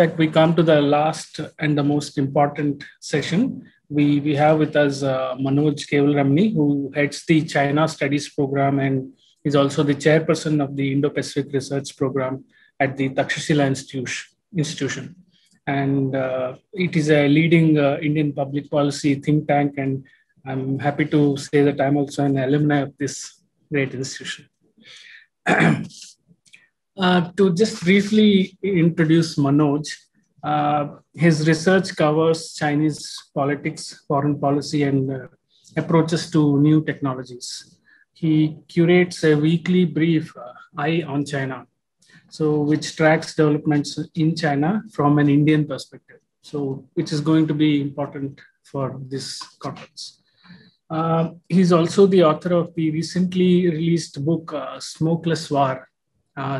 fact, we come to the last and the most important session. We have with us Manoj Kewalramani, who heads the China Studies Program and is also the chairperson of the Indo-Pacific Research Program at the Takshashila Institution. And it is a leading Indian public policy think tank. And I'm happy to say that I'm also an alumni of this great institution. To just briefly introduce Manoj, his research covers Chinese politics, foreign policy, and approaches to new technologies. He curates a weekly brief, Eye on China, which tracks developments in China from an Indian perspective, which is going to be important for this conference. He's also the author of the recently released book, Smokeless War,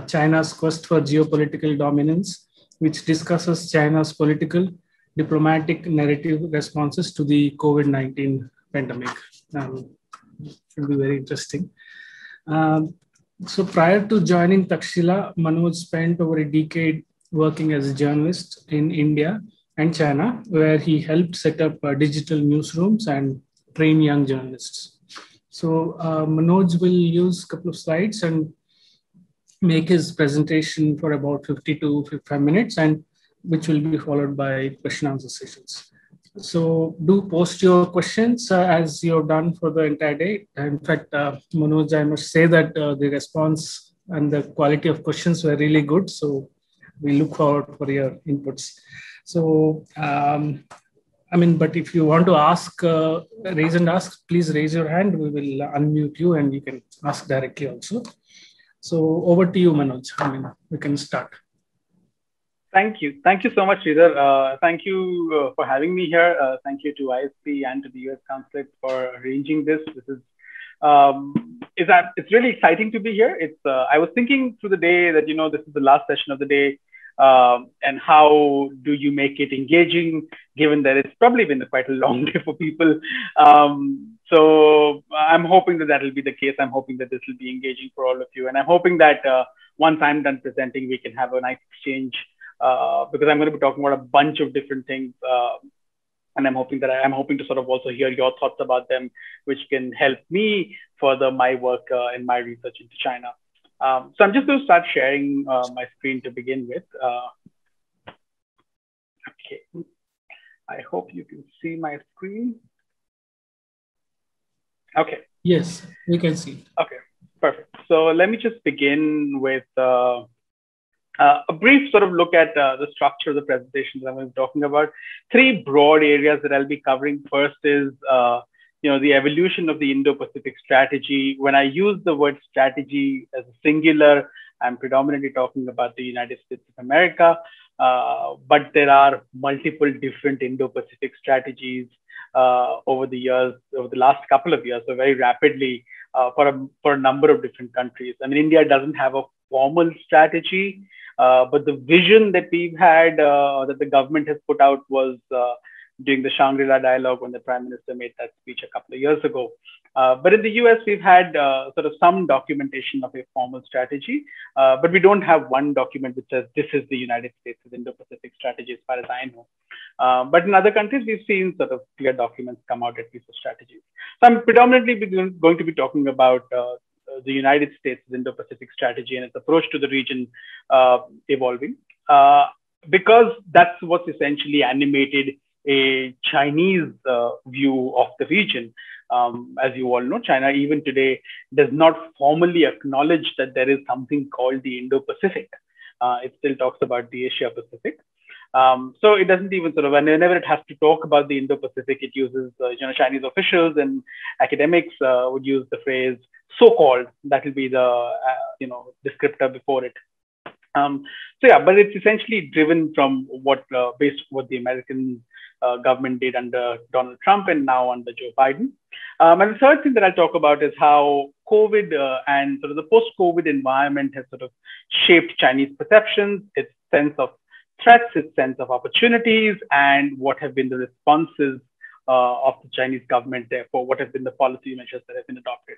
China's Quest for Geopolitical Dominance, which discusses China's political, diplomatic narrative responses to the COVID-19 pandemic. Should be very interesting. So prior to joining Takshashila, Manoj spent over a decade working as a journalist in India and China, where he helped set up digital newsrooms and train young journalists. So Manoj will use a couple of slides and make his presentation for about 50 to 55 minutes, and which will be followed by question answer sessions. So do post your questions as you've done for the entire day. In fact, Manoj, I must say that the response and the quality of questions were really good. So we look forward for your inputs. So, but if you want to ask, please raise your hand. We will unmute you and you can ask directly also. So over to you, Manoj. We can start. Thank you. Thank you so much, Sridhar. Thank you for having me here. Thank you to ISP and to the U.S. Consulate for arranging this. It's really exciting to be here. I was thinking through the day that, this is the last session of the day. And how do you make it engaging, given that it's probably been quite a long day for people? So I'm hoping that will be the case. I'm hoping that this will be engaging for all of you. And I'm hoping that once I'm done presenting, we can have a nice exchange because I'm going to be talking about a bunch of different things. And I'm hoping to sort of also hear your thoughts about them, which can help me further my work and my research into China. So I'm just going to start sharing my screen to begin with. Okay, I hope you can see my screen. Okay. Yes, we can see. Okay, perfect. So let me just begin with a brief sort of look at the structure of the presentation that I'm going to be talking about. Three broad areas that I'll be covering. First is the evolution of the Indo-Pacific strategy. When I use the word strategy as a singular, I'm predominantly talking about the United States of America, but there are multiple different Indo-Pacific strategies over the last couple of years, so very rapidly for a number of different countries. I mean, India doesn't have a formal strategy, but the vision that we've had, that the government has put out was during the Shangri-La Dialogue when the Prime Minister made that speech a couple of years ago. But in the US, we've had sort of some documentation of a formal strategy, but we don't have one document which says this is the United States' Indo-Pacific strategy as far as I know. But in other countries, we've seen sort of clear documents come out at least for strategies. So I'm predominantly going to be talking about the United States' Indo-Pacific strategy and its approach to the region evolving, because that's what's essentially animated a Chinese view of the region. As you all know, China even today does not formally acknowledge that there is something called the Indo-Pacific. It still talks about the Asia-Pacific. So it doesn't even sort of, and whenever it has to talk about the Indo-Pacific, it uses, Chinese officials and academics would use the phrase so-called. That will be the, descriptor before it. But it's essentially driven from based on what the American government did under Donald Trump and now under Joe Biden. And the third thing that I'll talk about is how COVID and sort of the post-COVID environment has sort of shaped Chinese perceptions, its sense of threats, its sense of opportunities, and what have been the responses of the Chinese government there for what have been the policy measures that have been adopted.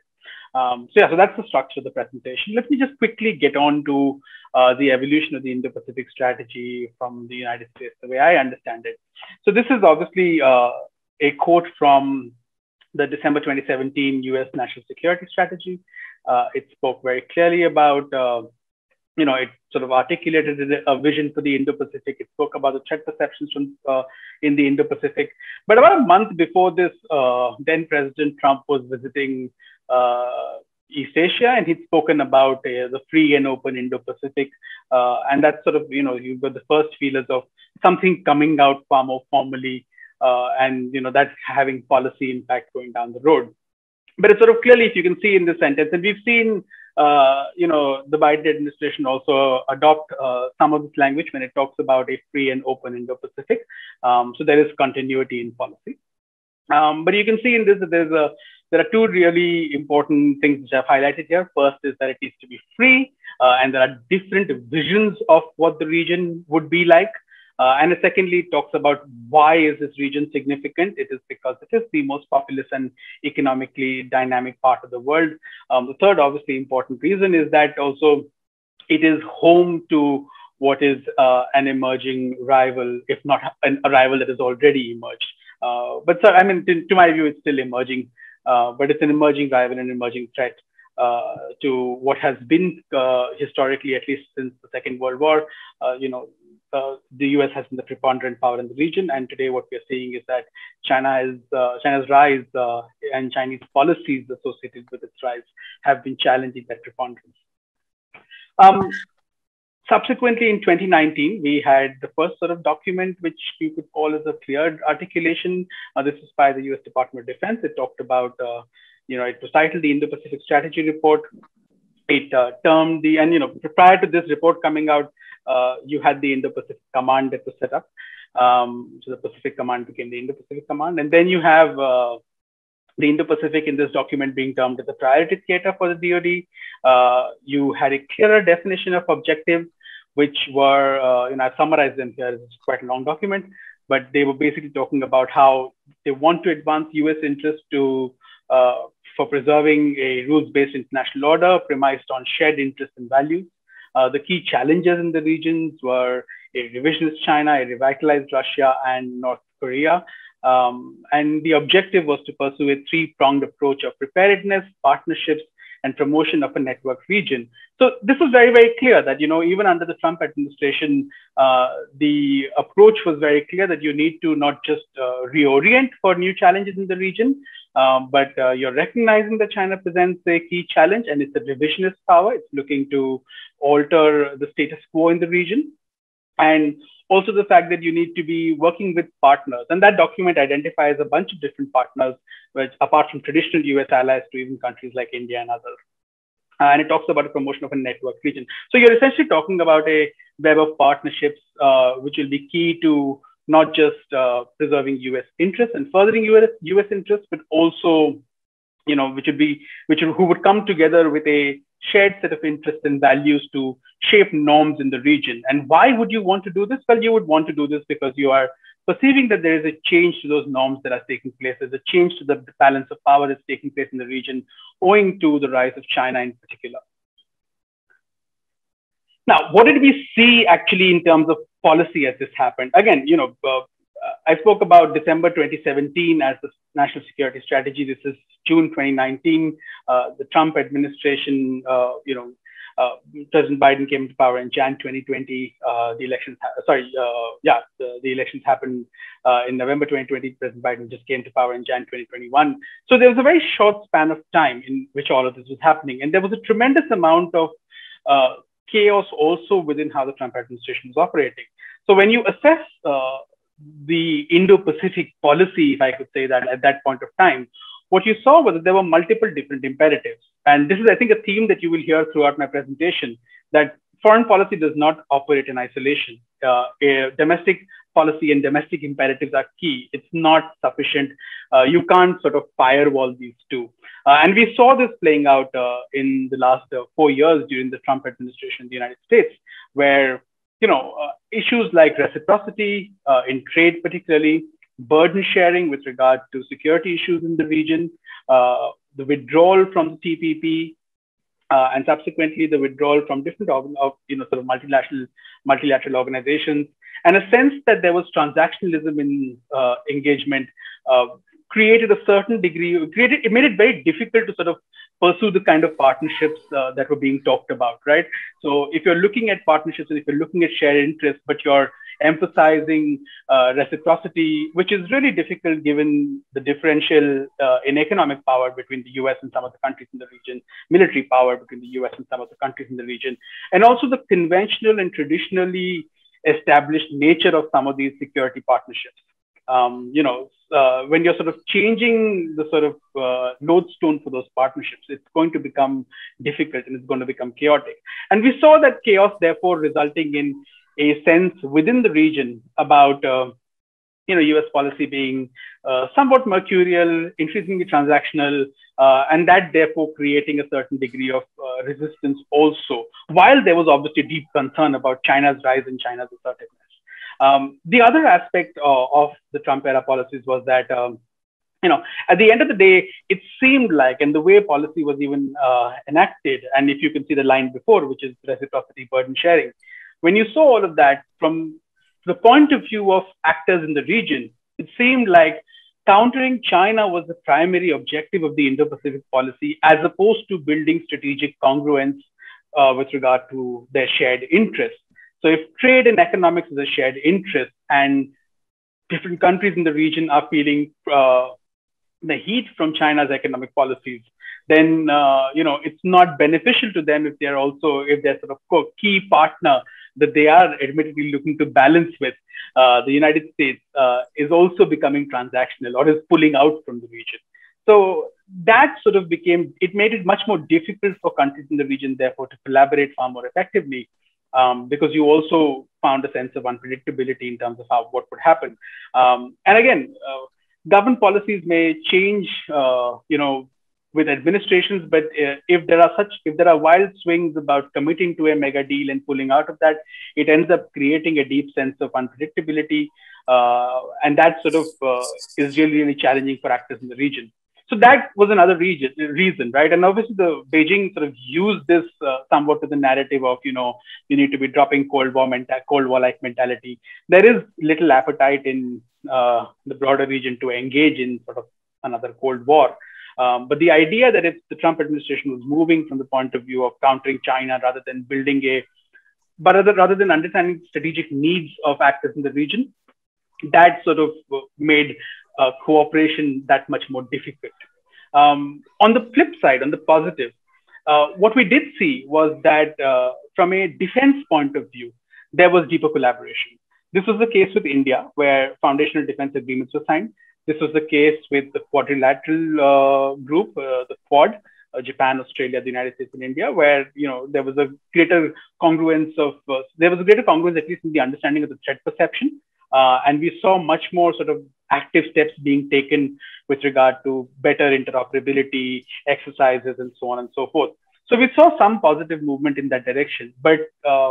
So that's the structure of the presentation. Let me just quickly get on to the evolution of the Indo-Pacific strategy from the United States, the way I understand it. So this is obviously a quote from the December 2017 U.S. National Security Strategy. It spoke very clearly about, it sort of articulated a vision for the Indo-Pacific. It spoke about the threat perceptions from, in the Indo-Pacific. But about a month before this, then President Trump was visiting East Asia, and he'd spoken about the free and open Indo-Pacific. And that's sort of, you've got the first feelers of something coming out far more formally. And that's having policy impact going down the road. But it's sort of clearly, if you can see in this sentence, and we've seen, the Biden administration also adopt some of this language when it talks about a free and open Indo-Pacific. So there is continuity in policy. But you can see in this that there are two really important things which I've highlighted here. First is that it needs to be free, and there are different visions of what the region would be like. And secondly, it talks about why is this region significant? It is because it is the most populous and economically dynamic part of the world. The third, obviously, important reason is that also it is home to what is an emerging rival, if not a rival that has already emerged. To my view, it's still emerging, but it's an emerging rival and emerging threat to what has been historically, at least since the Second World War. The U.S. has been the preponderant power in the region, and today what we are seeing is that China's rise and Chinese policies associated with its rise have been challenging that preponderance. Subsequently, in 2019, we had the first sort of document which we could call as a cleared articulation. This is by the U.S. Department of Defense. It talked about, it was titled the Indo-Pacific Strategy Report. It termed the, and prior to this report coming out, you had the Indo-Pacific Command that was set up. So the Pacific Command became the Indo-Pacific Command. And then you have the Indo-Pacific in this document being termed as a priority theater for the DoD. You had a clearer definition of objectives, which were, I've summarized them here. It's quite a long document, but they were basically talking about how they want to advance U.S. interests to for preserving a rules-based international order premised on shared interests and values. The key challenges in the regions were a revisionist China, a revitalized Russia, and North Korea. And the objective was to pursue a three-pronged approach of preparedness, partnerships, and promotion of a network region. So this was very, very clear that, even under the Trump administration, the approach was very clear that you need to not just reorient for new challenges in the region, but you're recognizing that China presents a key challenge, and it's a revisionist power. It's looking to alter the status quo in the region. And also the fact that you need to be working with partners. And that document identifies a bunch of different partners, which apart from traditional US allies to even countries like India and others. And it talks about a promotion of a network region. So you're essentially talking about a web of partnerships, which will be key to not just preserving US interests and furthering US interests, but also, who would come together with a shared set of interests and values to shape norms in the region. And why would you want to do this? Well, you would want to do this because you are perceiving that there is a change to those norms that are taking place. There's a change to the balance of power that's taking place in the region, owing to the rise of China in particular. Now, what did we see actually in terms of policy as this happened? Again, I spoke about December 2017 as the National Security Strategy. This is June 2019. The Trump administration, President Biden came to power in Jan 2020. The elections happened in November 2020. President Biden just came to power in Jan 2021. So there was a very short span of time in which all of this was happening, and there was a tremendous amount of chaos also within how the Trump administration was operating. So when you assess the Indo-Pacific policy, if I could say that, at that point of time, what you saw was that there were multiple different imperatives. And this is, I think, a theme that you will hear throughout my presentation, that foreign policy does not operate in isolation. Domestic policy and domestic imperatives are key. It's not sufficient. You can't sort of firewall these two. And we saw this playing out in the last 4 years during the Trump administration in the United States, where issues like reciprocity in trade, particularly burden sharing with regard to security issues in the region, the withdrawal from the TPP, and subsequently the withdrawal from different sort of multilateral organizations, and a sense that there was transactionalism in engagement created a certain degree, it made it very difficult to sort of pursue the kind of partnerships that were being talked about, right? So if you're looking at partnerships and if you're looking at shared interests, but you're emphasizing reciprocity, which is really difficult given the differential in economic power between the US and some of the countries in the region, military power between the US and some of the countries in the region, and also the conventional and traditionally established nature of some of these security partnerships. When you're sort of changing the sort of lodestone for those partnerships, it's going to become difficult and it's going to become chaotic. And we saw that chaos, therefore, resulting in a sense within the region about, US policy being somewhat mercurial, increasingly transactional, and that therefore creating a certain degree of resistance also, while there was obviously deep concern about China's rise and China's assertiveness. The other aspect of the Trump era policies was that, at the end of the day, it seemed like, and the way policy was even enacted, and if you can see the line before, which is reciprocity, burden sharing, when you saw all of that from the point of view of actors in the region, it seemed like countering China was the primary objective of the Indo-Pacific policy, as opposed to building strategic congruence with regard to their shared interests. So if trade and economics is a shared interest and different countries in the region are feeling the heat from China's economic policies, then, it's not beneficial to them if they're sort of key partner that they are admittedly looking to balance with. The United States is also becoming transactional or is pulling out from the region. So that sort of it made it much more difficult for countries in the region, therefore, to collaborate far more effectively. Because you also found a sense of unpredictability in terms of what would happen. And again, government policies may change, with administrations, but if there are wild swings about committing to a mega deal and pulling out of that, it ends up creating a deep sense of unpredictability. And that sort of is really, really challenging for actors in the region. So that was another reason, right? And obviously, Beijing sort of used this somewhat to the narrative of, you need to be dropping Cold War-like mentality. There is little appetite in the broader region to engage in sort of another Cold War. But the idea that the Trump administration was moving from the point of view of countering China rather than understanding strategic needs of actors in the region, that sort of made cooperation that much more difficult. On the flip side, on the positive, what we did see was that from a defense point of view, there was deeper collaboration. This was the case with India, where foundational defense agreements were signed. This was the case with the quadrilateral group, the Quad, Japan, Australia, the United States, and India, where there was a greater congruence at least in the understanding of the threat perception. And we saw much more sort of active steps being taken with regard to better interoperability, exercises, and so on and so forth. So we saw some positive movement in that direction. But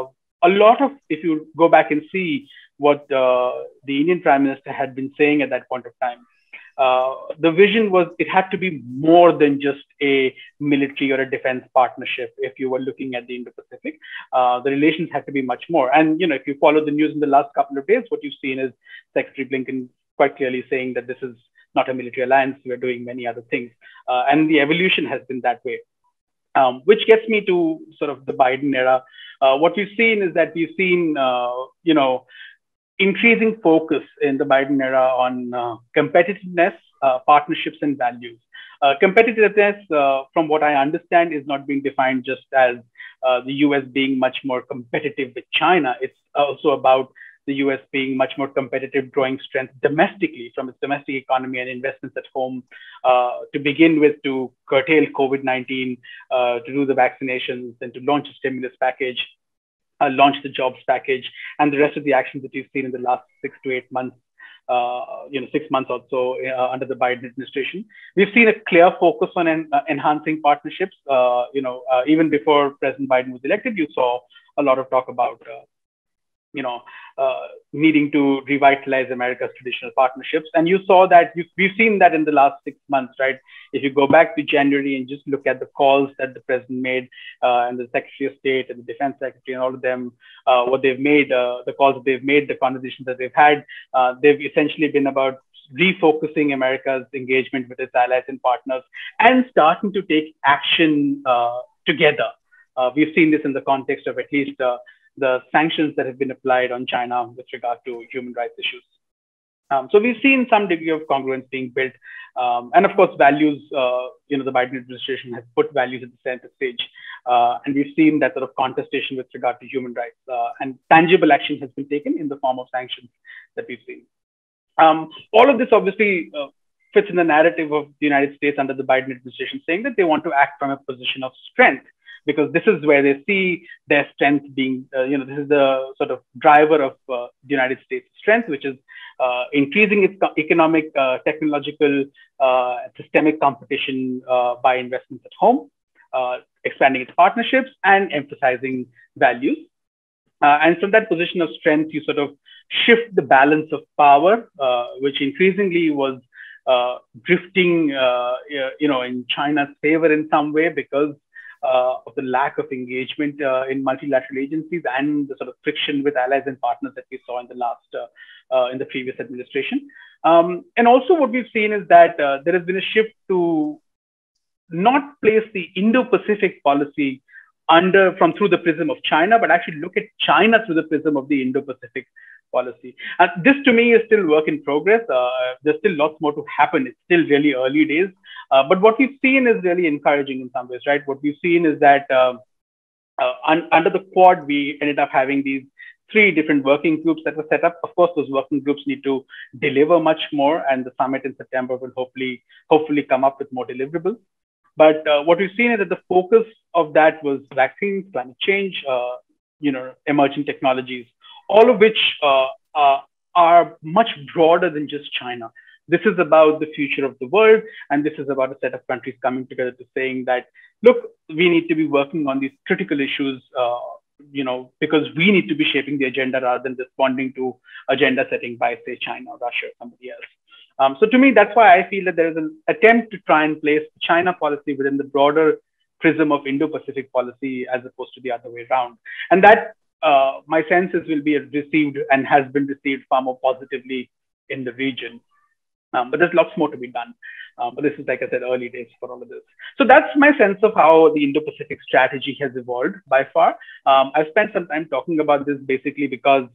if you go back and see what the Indian Prime Minister had been saying at that point of time, the vision was it had to be more than just a military or a defense partnership. If you were looking at the Indo-Pacific, the relations had to be much more. And, if you follow the news in the last couple of days, what you've seen is Secretary Blinken quite clearly saying that this is not a military alliance. We're doing many other things. And the evolution has been that way, which gets me to sort of the Biden era. What we've seen is that we've seen, increasing focus in the Biden era on competitiveness, partnerships, and values. Competitiveness, from what I understand, is not being defined just as the US being much more competitive with China. It's also about the US being much more competitive, drawing strength domestically from its domestic economy and investments at home to begin with, to curtail COVID-19, to do the vaccinations, and to launch a stimulus package. Launch the jobs package and the rest of the actions that you've seen in the last 6 to 8 months, 6 months or so under the Biden administration. We've seen a clear focus on enhancing partnerships. Even before President Biden was elected, you saw a lot of talk about needing to revitalize America's traditional partnerships. And you saw that, we've seen that in the last 6 months, right? If you go back to January and just look at the calls that the president made and the Secretary of State and the Defense Secretary and all of them, what they've made, the calls that they've made, the conversations that they've had, they've essentially been about refocusing America's engagement with its allies and partners and starting to take action together. We've seen this in the context of at least the sanctions that have been applied on China with regard to human rights issues. So we've seen some degree of congruence being built. And of course, values, the Biden administration has put values at the center stage. And we've seen that sort of contestation with regard to human rights and tangible action has been taken in the form of sanctions that we've seen. All of this obviously fits in the narrative of the United States under the Biden administration saying that they want to act from a position of strength, because this is where they see their strength being, this is the sort of driver of the United States' strength, which is increasing its economic, technological, systemic competition by investments at home, expanding its partnerships and emphasizing values. And from that position of strength, you sort of shift the balance of power, which increasingly was drifting, in China's favor in some way because of the lack of engagement in multilateral agencies and the sort of friction with allies and partners that we saw in the last, in the previous administration. And also what we've seen is that there has been a shift to not place the Indo-Pacific policy through the prism of China, but actually look at China through the prism of the Indo-Pacific policy. And this to me is still work in progress. There's still lots more to happen. It's still really early days. But what we've seen is really encouraging in some ways, right? What we've seen is that under the Quad, we ended up having these three different working groups that were set up. Of course, those working groups need to deliver much more, and the summit in September will hopefully come up with more deliverables. But what we've seen is that the focus of that was vaccines, climate change, emerging technologies, all of which are much broader than just China. This is about the future of the world. And this is about a set of countries coming together to saying that, look, we need to be working on these critical issues, because we need to be shaping the agenda rather than responding to agenda setting by, say, China, Russia, or somebody else. So to me, that's why I feel that there is an attempt to try and place China policy within the broader prism of Indo-Pacific policy as opposed to the other way around. And that, my sense is, will be received and has been received far more positively in the region. But there's lots more to be done. But this is, like I said, early days for all of this. So that's my sense of how the Indo-Pacific strategy has evolved by far. I've spent some time talking about this basically because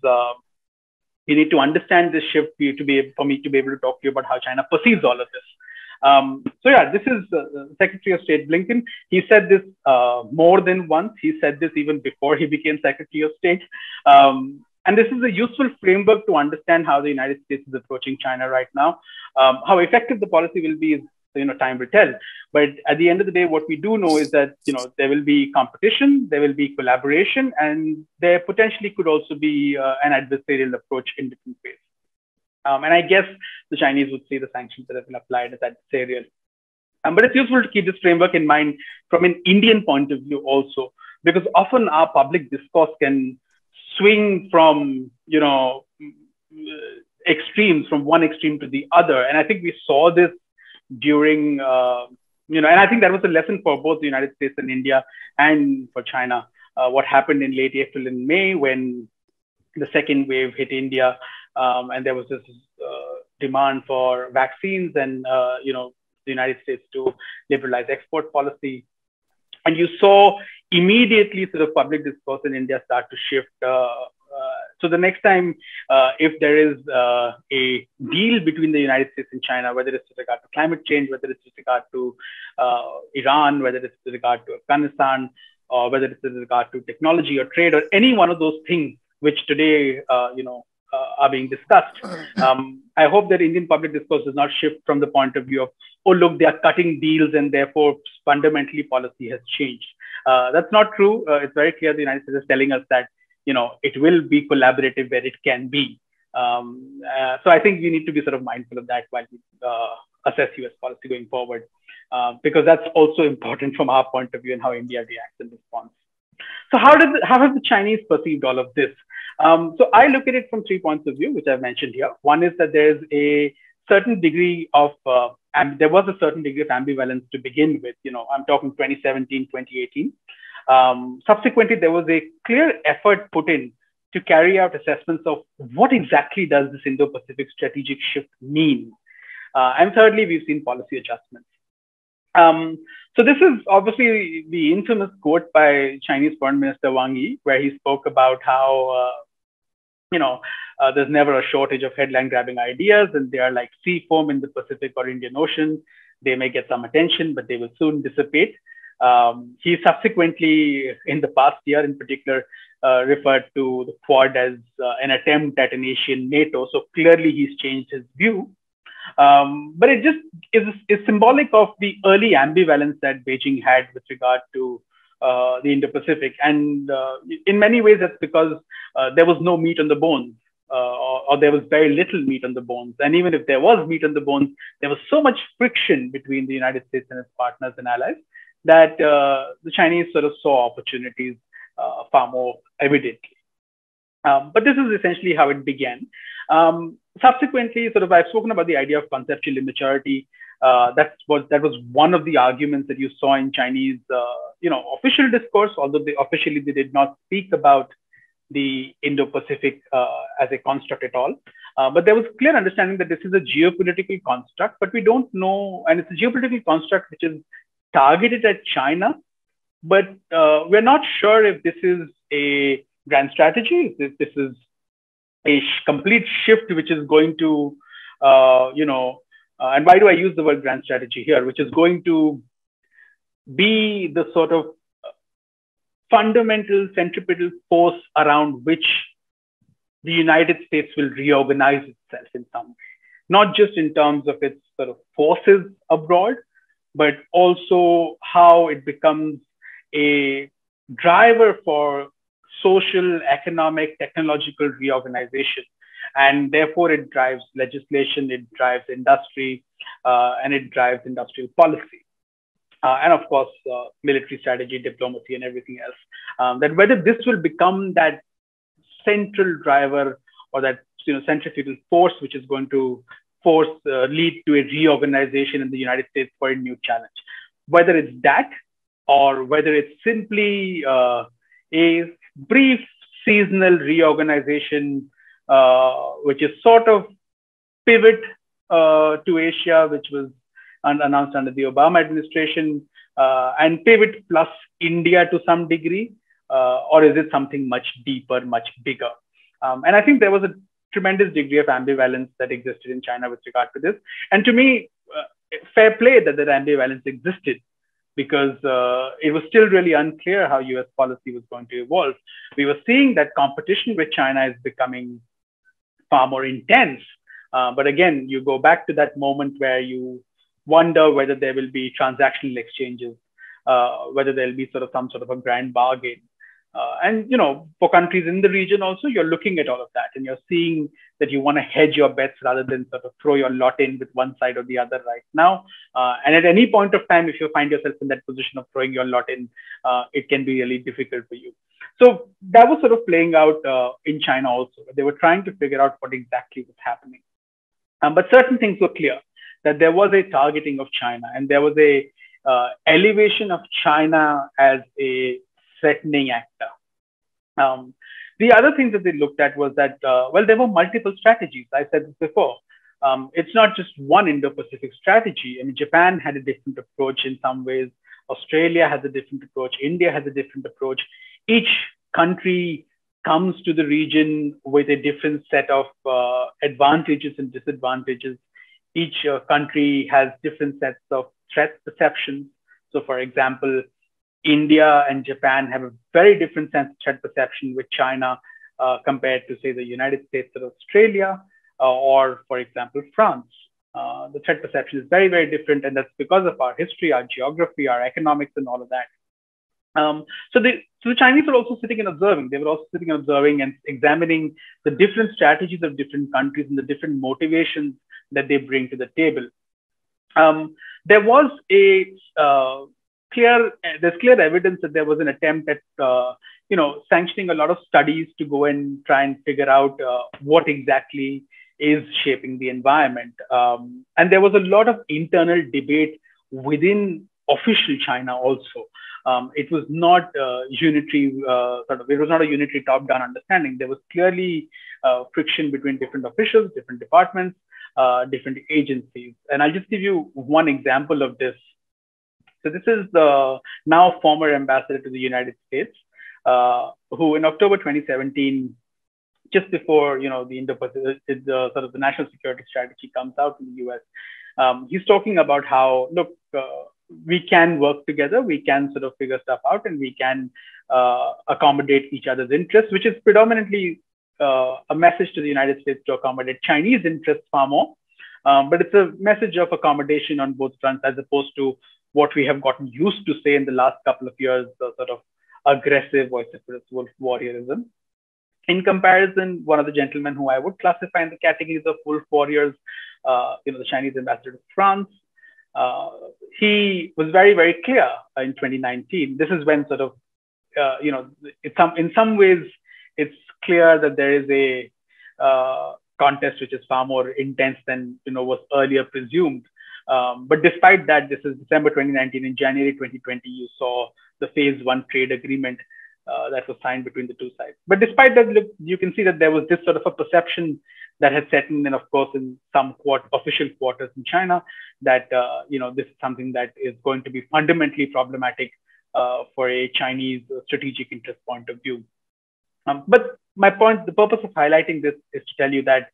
you need to understand this shift for me to be able to talk to you about how China perceives all of this. So yeah, this is Secretary of State Blinken. He said this more than once. He said this even before he became Secretary of State. And this is a useful framework to understand how the United States is approaching China right now. How effective the policy will be is, time will tell. But at the end of the day, what we do know is that, there will be competition, there will be collaboration, and there potentially could also be an adversarial approach in different ways. And I guess the Chinese would see the sanctions that have been applied as adversarial. But it's useful to keep this framework in mind from an Indian point of view also, because often our public discourse can swing from, extremes, from one extreme to the other. And I think we saw this during, and I think that was a lesson for both the United States and India and for China. What happened in late April and May when the second wave hit India and there was this demand for vaccines and, the United States to liberalize export policy. And you saw immediately sort of public discourse in India start to shift. So the next time, if there is a deal between the United States and China, whether it's with regard to climate change, whether it's with regard to Iran, whether it's with regard to Afghanistan, or whether it's with regard to technology or trade or any one of those things which today, are being discussed. I hope that Indian public discourse does not shift from the point of view of, oh, look, they are cutting deals and therefore fundamentally policy has changed. That's not true. It's very clear the United States is telling us that, it will be collaborative where it can be. So I think we need to be sort of mindful of that while we assess US policy going forward, because that's also important from our point of view and how India reacts in response. So how have the Chinese perceived all of this? So I look at it from 3 points of view, which I've mentioned here. One is that there's a certain degree of, there was a certain degree of ambivalence to begin with. You know, I'm talking 2017, 2018. Subsequently, there was a clear effort put in to carry out assessments of what exactly does this Indo-Pacific strategic shift mean. And thirdly, we've seen policy adjustments. So this is obviously the infamous quote by Chinese Foreign Minister Wang Yi, where he spoke about how, there's never a shortage of headline-grabbing ideas, and they are like sea foam in the Pacific or Indian Ocean. They may get some attention, but they will soon dissipate. He subsequently, in the past year in particular, referred to the Quad as an attempt at an Asian NATO. So clearly he's changed his view. But it just is symbolic of the early ambivalence that Beijing had with regard to the Indo-Pacific. And in many ways, that's because there was no meat on the bones, or there was very little meat on the bones. And even if there was meat on the bones, there was so much friction between the United States and its partners and allies that the Chinese sort of saw opportunities far more evidently. But this is essentially how it began. Subsequently, sort of, I've spoken about the idea of conceptual immaturity. That was one of the arguments that you saw in Chinese, official discourse, although they did not speak about the Indo-Pacific as a construct at all. But there was clear understanding that this is a geopolitical construct, but we don't know, and it's a geopolitical construct which is targeted at China, but we're not sure if this is a grand strategy, if this is a complete shift which is going to, and why do I use the word grand strategy here, which is going to be the sort of fundamental centripetal force around which the United States will reorganize itself in some way, not just in terms of its sort of forces abroad, but also how it becomes a driver for social, economic, technological reorganization. And therefore, it drives legislation, it drives industry, and it drives industrial policy. And of course, military strategy, diplomacy, and everything else. That whether this will become that central driver or that centrifugal force, which is going to lead to a reorganization in the United States for a new challenge. Whether it's that, or whether it's simply a brief seasonal reorganization, which is sort of pivot to Asia, which was announced under the Obama administration, and pivot plus India to some degree, or is it something much deeper, much bigger? And I think there was a tremendous degree of ambivalence that existed in China with regard to this. And to me, fair play that that ambivalence existed, because it was still really unclear how US policy was going to evolve. We were seeing that competition with China is becoming far more intense. But again, you go back to that moment where you wonder whether there will be transactional exchanges, whether there'll be sort of some sort of a grand bargain. And, for countries in the region also, you're looking at all of that and you're seeing that you want to hedge your bets rather than sort of throw your lot in with one side or the other right now. And at any point of time, if you find yourself in that position of throwing your lot in, it can be really difficult for you. So that was sort of playing out in China also. They were trying to figure out what exactly was happening. But certain things were clear, that there was a targeting of China and there was a elevation of China as a threatening actor. The other thing that they looked at was that, there were multiple strategies. I said this before. It's not just one Indo-Pacific strategy. I mean, Japan had a different approach in some ways. Australia has a different approach. India has a different approach. Each country comes to the region with a different set of advantages and disadvantages. Each country has different sets of threat perceptions. So, for example, India and Japan have a very different sense of threat perception with China compared to, say, the United States or Australia, or, for example, France. The threat perception is very, very different, and that's because of our history, our geography, our economics, and all of that. So the Chinese were also sitting and observing. They were also sitting and observing and examining the different strategies of different countries and the different motivations that they bring to the table. There was a... there's clear evidence that there was an attempt at sanctioning a lot of studies to go and try and figure out what exactly is shaping the environment. And there was a lot of internal debate within official China also. It was not unitary, it was not a unitary top-down understanding. There was clearly friction between different officials, different departments, different agencies. And I'll just give you one example of this. So this is the now former ambassador to the United States, who in October 2017, just before the Indo-Pacific, the national security strategy comes out in the U.S., he's talking about how, look, we can work together, we can sort of figure stuff out, and we can accommodate each other's interests, which is predominantly a message to the United States to accommodate Chinese interests far more. But it's a message of accommodation on both fronts, as opposed to what we have gotten used to, say, in the last couple of years, the sort of aggressive, vociferous wolf warriorism. In comparison, one of the gentlemen who I would classify in the categories of wolf warriors, the Chinese ambassador to France, he was very, very clear in 2019. This is when sort of, in some ways, it's clear that there is a contest which is far more intense than was earlier presumed. But despite that, this is December 2019. In January 2020, you saw the phase one trade agreement that was signed between the two sides. But despite that, look, you can see that there was this sort of a perception that had set in, and of course, in some official quarters in China, that this is something that is going to be fundamentally problematic for a Chinese strategic interest point of view. But my point, the purpose of highlighting this is to tell you that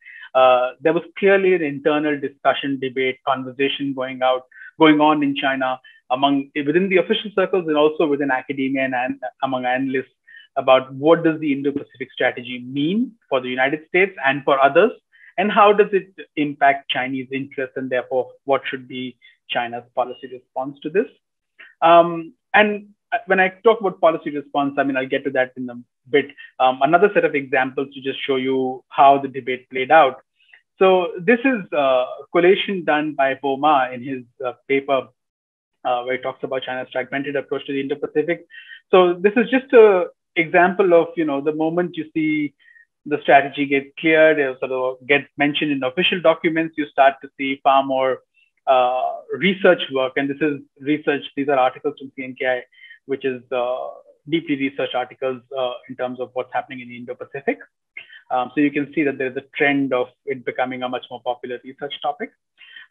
there was clearly an internal discussion, debate, conversation going on in China within the official circles and also within academia and among analysts about what does the Indo-Pacific strategy mean for the United States and for others, and how does it impact Chinese interests, and therefore what should be China's policy response to this. And when I talk about policy response, I mean, I'll get to that in a bit. Another set of examples to just show you how the debate played out. So this is a collation done by Boma in his paper, where he talks about China's fragmented approach to the Indo-Pacific. So this is just an example of, the moment you see the strategy get cleared, it sort of gets mentioned in official documents, you start to see far more research work. And this is research, these are articles from CNKI, which is deeply researched articles in terms of what's happening in the Indo-Pacific. So you can see that there's a trend of it becoming a much more popular research topic.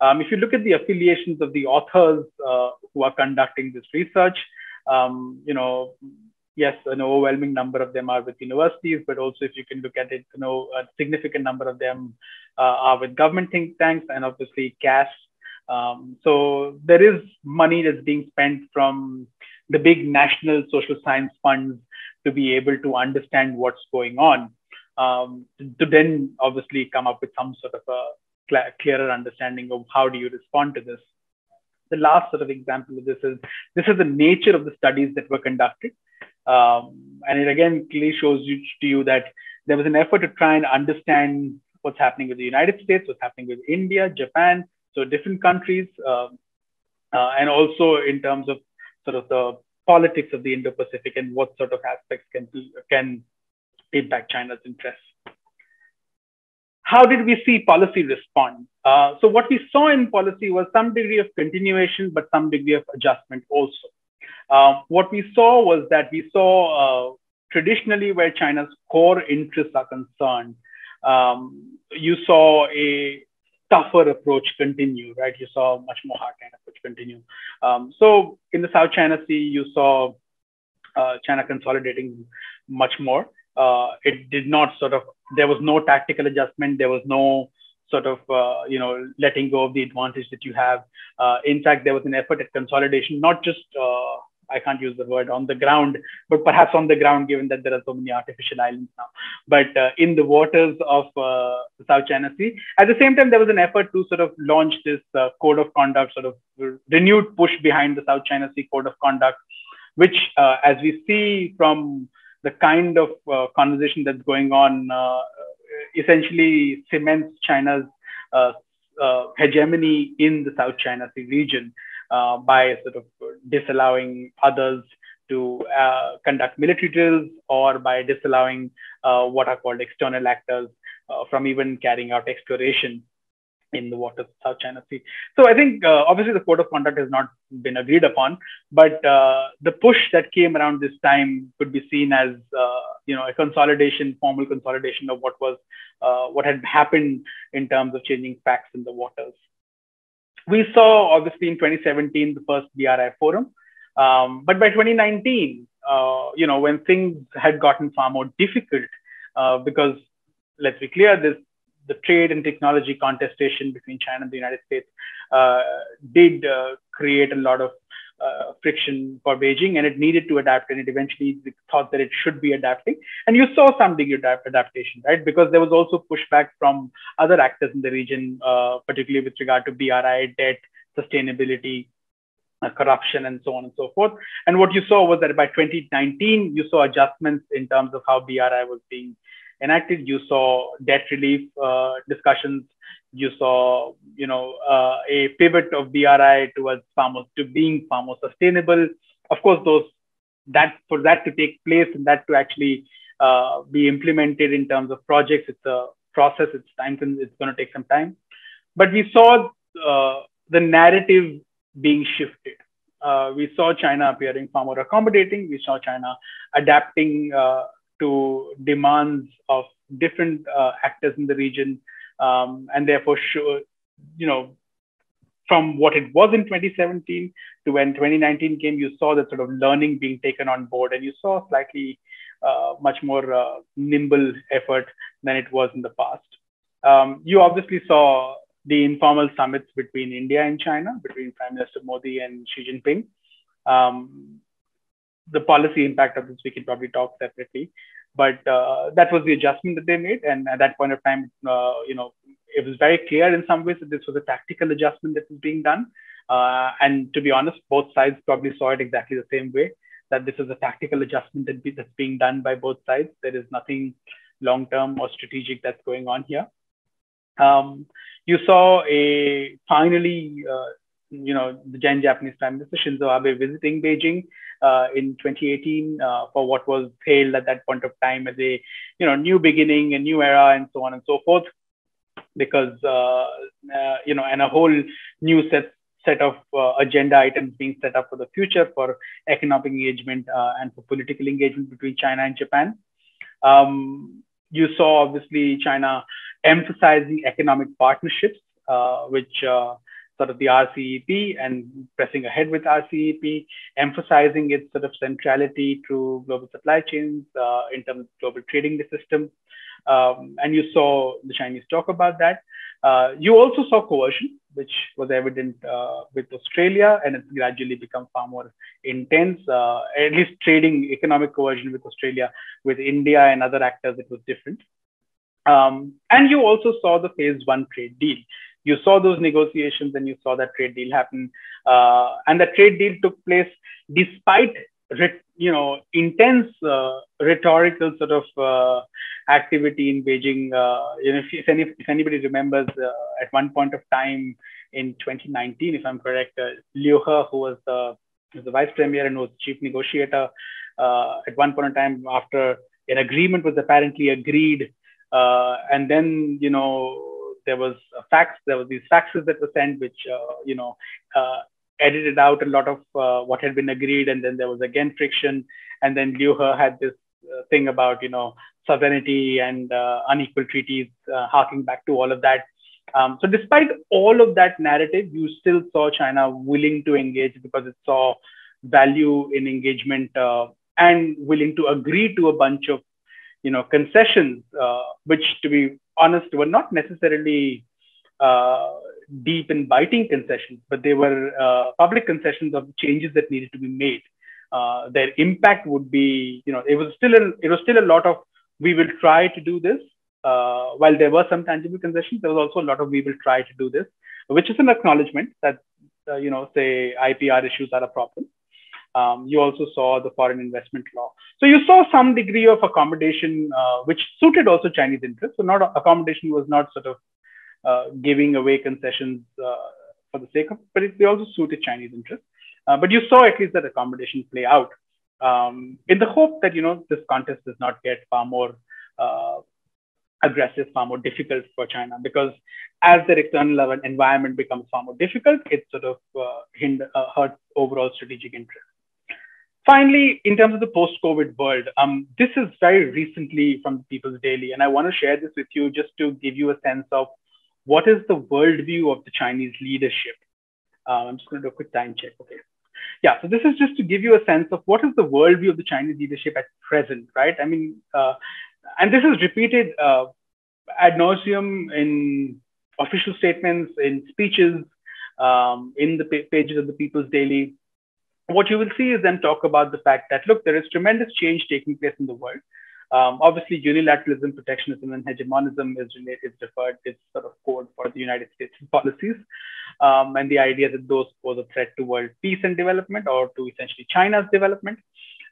If you look at the affiliations of the authors who are conducting this research, yes, an overwhelming number of them are with universities, but also if you can look at it, a significant number of them are with government think tanks and obviously CAS. So there is money that's being spent from the big national social science funds to be able to understand what's going on, to then obviously come up with some sort of a clearer understanding of how do you respond to this. The last sort of example of this is the nature of the studies that were conducted. And it again clearly shows to you that there was an effort to try and understand what's happening with the United States, what's happening with India, Japan, so different countries, and also in terms of sort of the politics of the Indo-Pacific and what sort of aspects can impact China's interests. How did we see policy respond? So what we saw in policy was some degree of continuation, but some degree of adjustment also. What we saw was that we saw traditionally where China's core interests are concerned, you saw a tougher approach continue, right? You saw a much more hardline approach continue. So in the South China Sea, you saw China consolidating much more. It did not sort of, there was no tactical adjustment. There was no sort of, letting go of the advantage that you have. In fact, there was an effort at consolidation, not just, I can't use the word on the ground, but perhaps on the ground, given that there are so many artificial islands now, but in the waters of the South China Sea. At the same time, there was an effort to sort of launch this code of conduct, sort of renewed push behind the South China Sea code of conduct, which as we see from the kind of conversation that's going on essentially cements China's hegemony in the South China Sea region by sort of disallowing others to conduct military drills or by disallowing what are called external actors from even carrying out exploration in the waters of South China Sea. So I think obviously the code of conduct has not been agreed upon, but the push that came around this time could be seen as a consolidation, formal consolidation of what was what had happened in terms of changing facts in the waters. We saw obviously in 2017 the first BRI forum, but by 2019, when things had gotten far more difficult, because let's be clear, the trade and technology contestation between China and the United States did create a lot of friction for Beijing, and it needed to adapt, and it eventually thought that it should be adapting. And you saw some degree of adaptation, right? Because there was also pushback from other actors in the region, particularly with regard to BRI, debt, sustainability, corruption, and so on and so forth. And what you saw was that by 2019, you saw adjustments in terms of how BRI was being enacted. You saw debt relief discussions. You saw, a pivot of BRI towards being far more sustainable. Of course, for that to take place and that to actually be implemented in terms of projects, it's a process. It's going to take some time. But we saw the narrative being shifted. We saw China appearing far more accommodating. We saw China adapting to demands of different actors in the region, and therefore, from what it was in 2017 to when 2019 came, you saw that sort of learning being taken on board, and you saw slightly much more nimble effort than it was in the past. You obviously saw the informal summits between India and China, between Prime Minister Modi and Xi Jinping. The policy impact of this we can probably talk separately, but that was the adjustment that they made. And at that point of time, it was very clear in some ways that this was a tactical adjustment that was being done. And to be honest, both sides probably saw it exactly the same way, that this is a tactical adjustment that's being done by both sides. There is nothing long-term or strategic that's going on here. You saw the Japanese Prime Minister Shinzo Abe visiting Beijing in 2018 for what was hailed at that point of time as a new beginning, a new era, and so on and so forth, because and a whole new set of agenda items being set up for the future for economic engagement and for political engagement between China and Japan. You saw obviously China emphasizing economic partnerships, which sort of the RCEP and pressing ahead with RCEP, emphasizing its sort of centrality to global supply chains in terms of global trading the system. And you saw the Chinese talk about that. You also saw coercion, which was evident with Australia, and it's gradually become far more intense, at least trading economic coercion with Australia. With India and other actors, it was different. And you also saw the phase one trade deal. You saw those negotiations and you saw that trade deal happen. And the trade deal took place despite, intense rhetorical sort of activity in Beijing. If anybody remembers, at one point of time in 2019, if I'm correct, Liu He, who was the vice premier and was chief negotiator, at one point in time, after an agreement was apparently agreed, and then, there was these faxes that were sent, which, edited out a lot of what had been agreed. And then there was again friction. And then Liu He had this thing about, sovereignty and unequal treaties, harking back to all of that. So despite all of that narrative, you still saw China willing to engage because it saw value in engagement and willing to agree to a bunch of, concessions, which, to be honest, were not necessarily deep and biting concessions, but they were public concessions of changes that needed to be made. Their impact would be, it was still a lot of, we will try to do this. While there were some tangible concessions, there was also a lot of, we will try to do this, which is an acknowledgement that, say IPR issues are a problem. You also saw the foreign investment law. So you saw some degree of accommodation, which suited also Chinese interests. So accommodation was not sort of giving away concessions for the sake of, but they also suited Chinese interests. But you saw at least that accommodation play out. in the hope that, you know, this contest does not get far more aggressive, far more difficult for China, because as their external environment becomes far more difficult, it sort of hurts overall strategic interests. Finally, in terms of the post-COVID world, this is very recently from People's Daily, and I want to share this with you just to give you a sense of what is the worldview of the Chinese leadership. I'm just going to do a quick time check. Okay. Yeah, so this is just to give you a sense of what is the worldview of the Chinese leadership at present, right? I mean, and this is repeated ad nauseum in official statements, in speeches, in the pages of the People's Daily. What you will see is them talk about the fact that, look, there is tremendous change taking place in the world. Obviously, unilateralism, protectionism, and hegemonism is referred, it's sort of code for the United States policies. And the idea that those pose a threat to world peace and development, or to essentially China's development.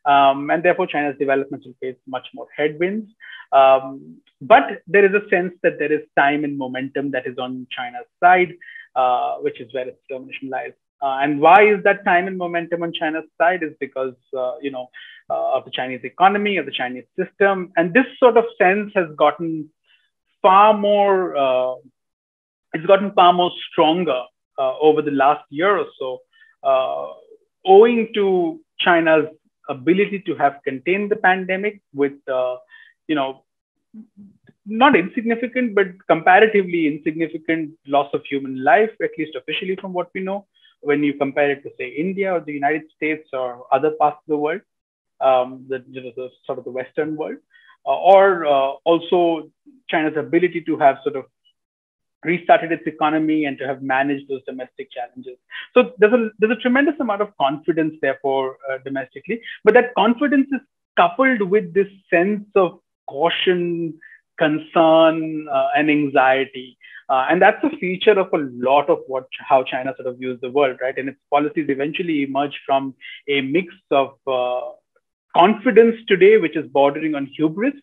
And therefore, China's development will face much more headwinds. But there is a sense that there is time and momentum that is on China's side, which is where its determination lies. And why is that time and momentum on China's side is because, you know, of the Chinese economy, of the Chinese system. And this sort of sense has gotten far more, it's gotten far more stronger over the last year or so, owing to China's ability to have contained the pandemic with, you know, not insignificant, but comparatively insignificant loss of human life, at least officially from what we know, when you compare it to, say, India or the United States or other parts of the world, the sort of the Western world, or also China's ability to have sort of restarted its economy and to have managed those domestic challenges. So there's a tremendous amount of confidence, therefore, domestically, but that confidence is coupled with this sense of caution, concern, and anxiety. And that's a feature of a lot of how China sort of views the world, right? And its policies eventually emerge from a mix of confidence today, which is bordering on hubris,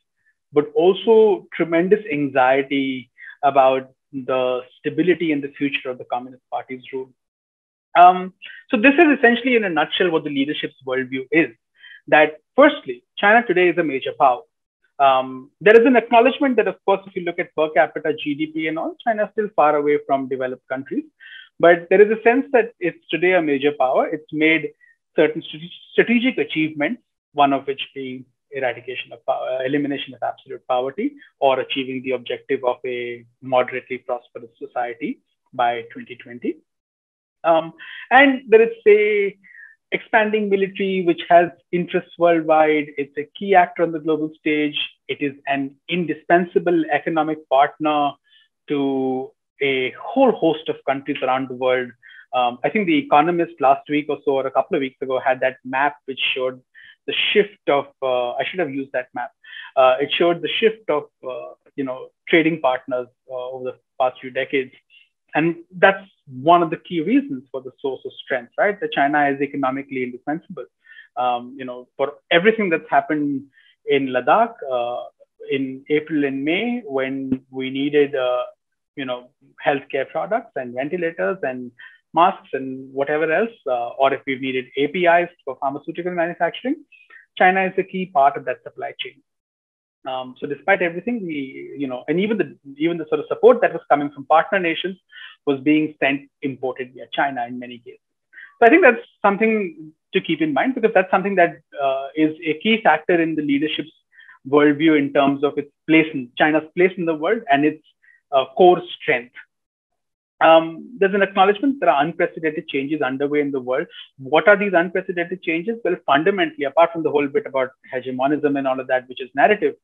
but also tremendous anxiety about the stability and the future of the Communist Party's rule. So this is essentially, in a nutshell, what the leadership's worldview is. That firstly, China today is a major power. There is an acknowledgement that, of course, if you look at per capita GDP and all, China is still far away from developed countries. But there is a sense that it's today a major power. It's made certain strategic achievements, one of which being eradication of power, elimination of absolute poverty, or achieving the objective of a moderately prosperous society by 2020. And there is, say, expanding military, which has interests worldwide. It's a key actor on the global stage. It is an indispensable economic partner to a whole host of countries around the world. I think The Economist last week or so, or a couple of weeks ago, had that map which showed the shift of, I should have used that map. It showed the shift of, you know, trading partners over the past few decades. And that's one of the key reasons for the source of strength, right? That China is economically indefensible. You know, for everything that's happened in Ladakh in April and May, when we needed, you know, healthcare products and ventilators and masks and whatever else, or if we've needed APIs for pharmaceutical manufacturing, China is a key part of that supply chain. So despite everything, we, you know, and even the sort of support that was coming from partner nations was being imported via China in many cases. So I think that's something to keep in mind, because that's something that is a key factor in the leadership's worldview in terms of its place in China's place in the world and its core strength. There's an acknowledgement there are unprecedented changes underway in the world. What are these unprecedented changes? Well, fundamentally, apart from the whole bit about hegemonism and all of that, which is narrative,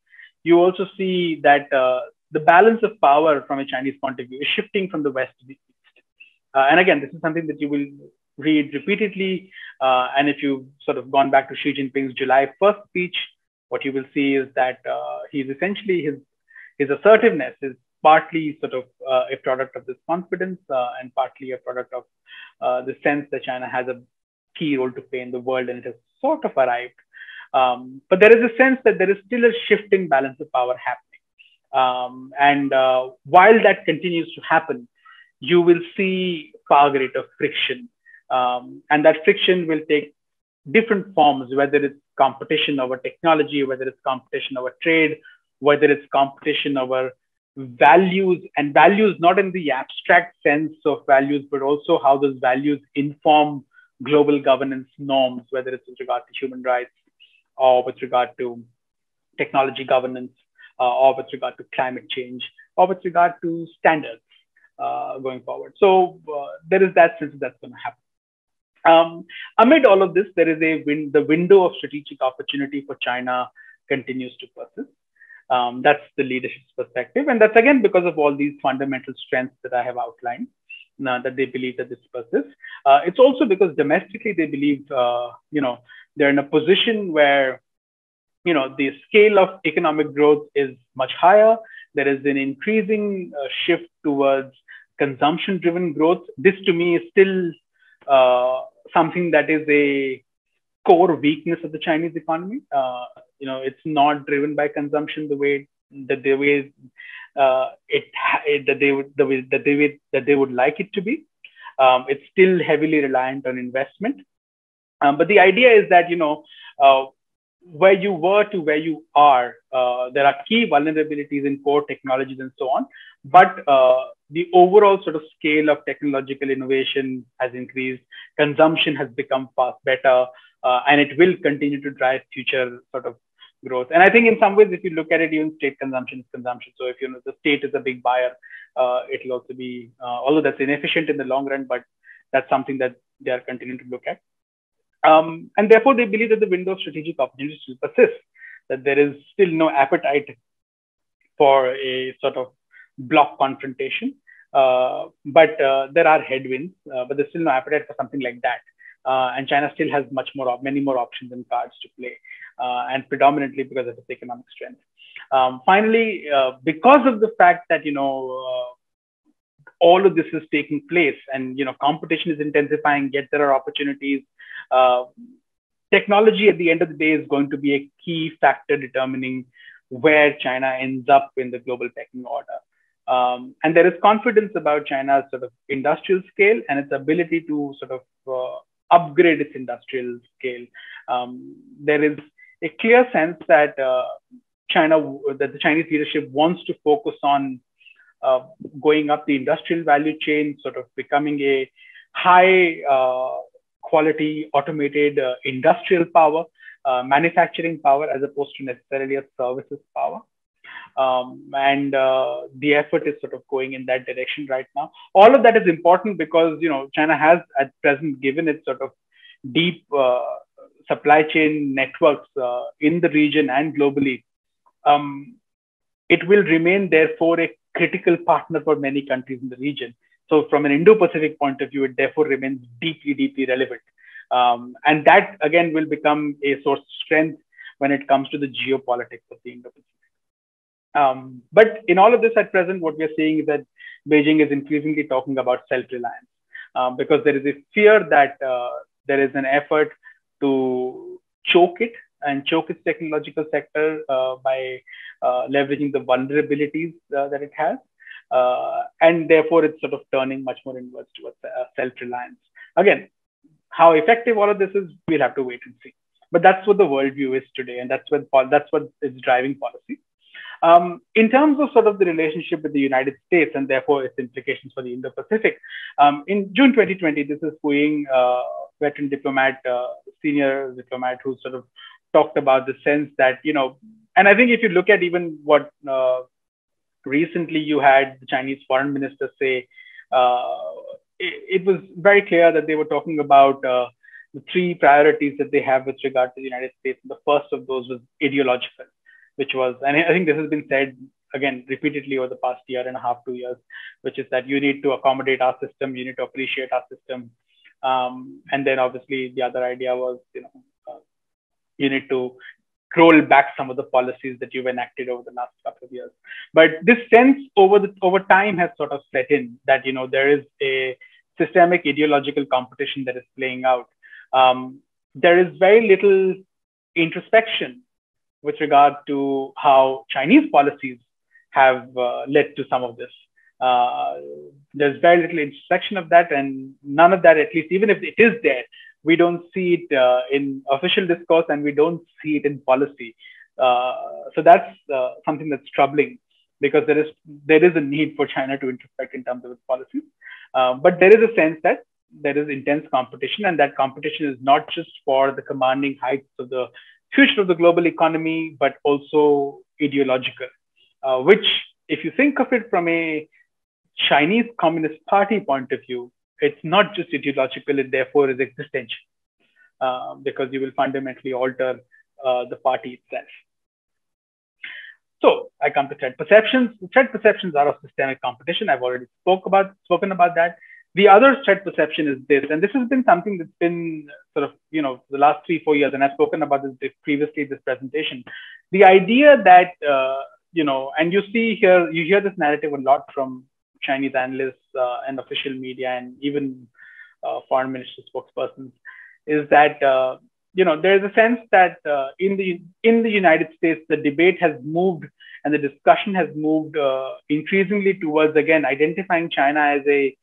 you also see that the balance of power from a Chinese point of view is shifting from the West to the East. And again, this is something that you will read repeatedly. And if you've sort of gone back to Xi Jinping's July 1st speech, what you will see is that he's essentially, his assertiveness is partly sort of a product of this confidence and partly a product of the sense that China has a key role to play in the world, and it has sort of arrived. But there is a sense that there is still a shift in balance of power happening. And while that continues to happen, you will see far greater friction. And that friction will take different forms, whether it's competition over technology, whether it's competition over trade, whether it's competition over values, and values not in the abstract sense of values, but also how those values inform global governance norms, whether it's with regard to human rights or with regard to technology governance or with regard to climate change or with regard to standards going forward. So there is that sense that's going to happen. Amid all of this, there is the window of strategic opportunity for China continues to persist. That's the leadership's perspective. And that's, again, because of all these fundamental strengths that I have outlined, that they believe that this persists. It's also because domestically, they believe, they're in a position where, the scale of economic growth is much higher. There is an increasing shift towards consumption-driven growth. This, to me, is still something that is a core weakness of the Chinese economy. It's not driven by consumption the way that they would like it to be. It's still heavily reliant on investment. But the idea is that where you were to where you are, there are key vulnerabilities in core technologies and so on. But the overall sort of scale of technological innovation has increased. Consumption has become better, and it will continue to drive future sort of growth. And I think in some ways, if you look at it, even state consumption is consumption. So if the state is a big buyer, it'll also be, although that's inefficient in the long run, but that's something that they are continuing to look at. And therefore, they believe that the window of strategic opportunities still persists, that there is still no appetite for a sort of block confrontation. But there are headwinds, but there's still no appetite for something like that. And China still has many more options and cards to play, and predominantly because of its economic strength. Finally, because of the fact that, all of this is taking place and, competition is intensifying, yet there are opportunities. Technology at the end of the day is going to be a key factor determining where China ends up in the global pecking order. And there is confidence about China's sort of industrial scale and its ability to sort of upgrade its industrial scale. There is a clear sense that that the Chinese leadership wants to focus on going up the industrial value chain, sort of becoming a high quality automated industrial power, manufacturing power, as opposed to necessarily a services power. And the effort is sort of going in that direction right now. All of that is important because, China has at present, given its sort of deep supply chain networks in the region and globally, it will remain therefore a critical partner for many countries in the region. So from an Indo-Pacific point of view, it therefore remains deeply, deeply relevant. And that again will become a source of strength when it comes to the geopolitics of the Indo-Pacific. But in all of this at present, what we're seeing is that Beijing is increasingly talking about self-reliance because there is a fear that there is an effort to choke it and choke its technological sector by leveraging the vulnerabilities that it has. And therefore, it's sort of turning much more inwards towards self-reliance. Again, how effective all of this is, we'll have to wait and see. But that's what the worldview is today, and that's what is driving policy. In terms of sort of the relationship with the United States and therefore its implications for the Indo-Pacific, in June 2020, this is Hu, veteran diplomat, senior diplomat, who sort of talked about the sense that, and I think if you look at even what recently you had the Chinese foreign minister say, it was very clear that they were talking about the three priorities that they have with regard to the United States. The first of those was ideological, which was, and I think this has been said again repeatedly over the past year and a half, 2 years, which is that you need to accommodate our system, you need to appreciate our system, and then obviously the other idea was you need to roll back some of the policies that you've enacted over the last couple of years. But this sense over time has sort of set in that there is a systemic ideological competition that is playing out. There is very little introspection with regard to how Chinese policies have led to some of this. There's very little intersection of that, and none of that, at least even if it is there, we don't see it in official discourse, and we don't see it in policy. So that's something that's troubling, because there is a need for China to introspect in terms of its policies. But there is a sense that there is intense competition, and that competition is not just for the commanding heights of the future of the global economy, but also ideological, which, if you think of it from a Chinese Communist Party point of view, it's not just ideological, it therefore is existential, because you will fundamentally alter the party itself. So I come to threat perceptions. The threat perceptions are of systemic competition. I've already spoken about that. The other threat perception is this, and this has been something that's been sort of, you know, the last 3-4 years, and I've spoken about this previously in this presentation. The idea that, you know, and you hear this narrative a lot from Chinese analysts and official media, and even foreign minister spokespersons, is that, you know, there is a sense that in the United States, the debate has moved and the discussion has moved increasingly towards, again, identifying China as a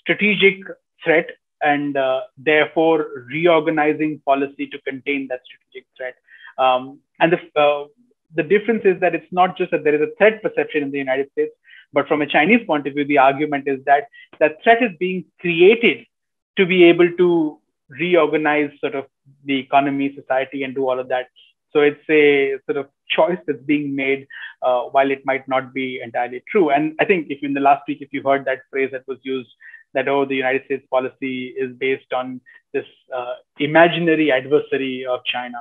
strategic threat, and therefore reorganizing policy to contain that strategic threat. And the difference is that it's not just that there is a threat perception in the United States, but from a Chinese point of view, the argument is that that threat is being created to be able to reorganize sort of the economy, society, and do all of that. So it's a sort of choice that's being made, while it might not be entirely true. And I think if in the last week, if you heard that phrase that was used, that, oh, the United States policy is based on this imaginary adversary of China.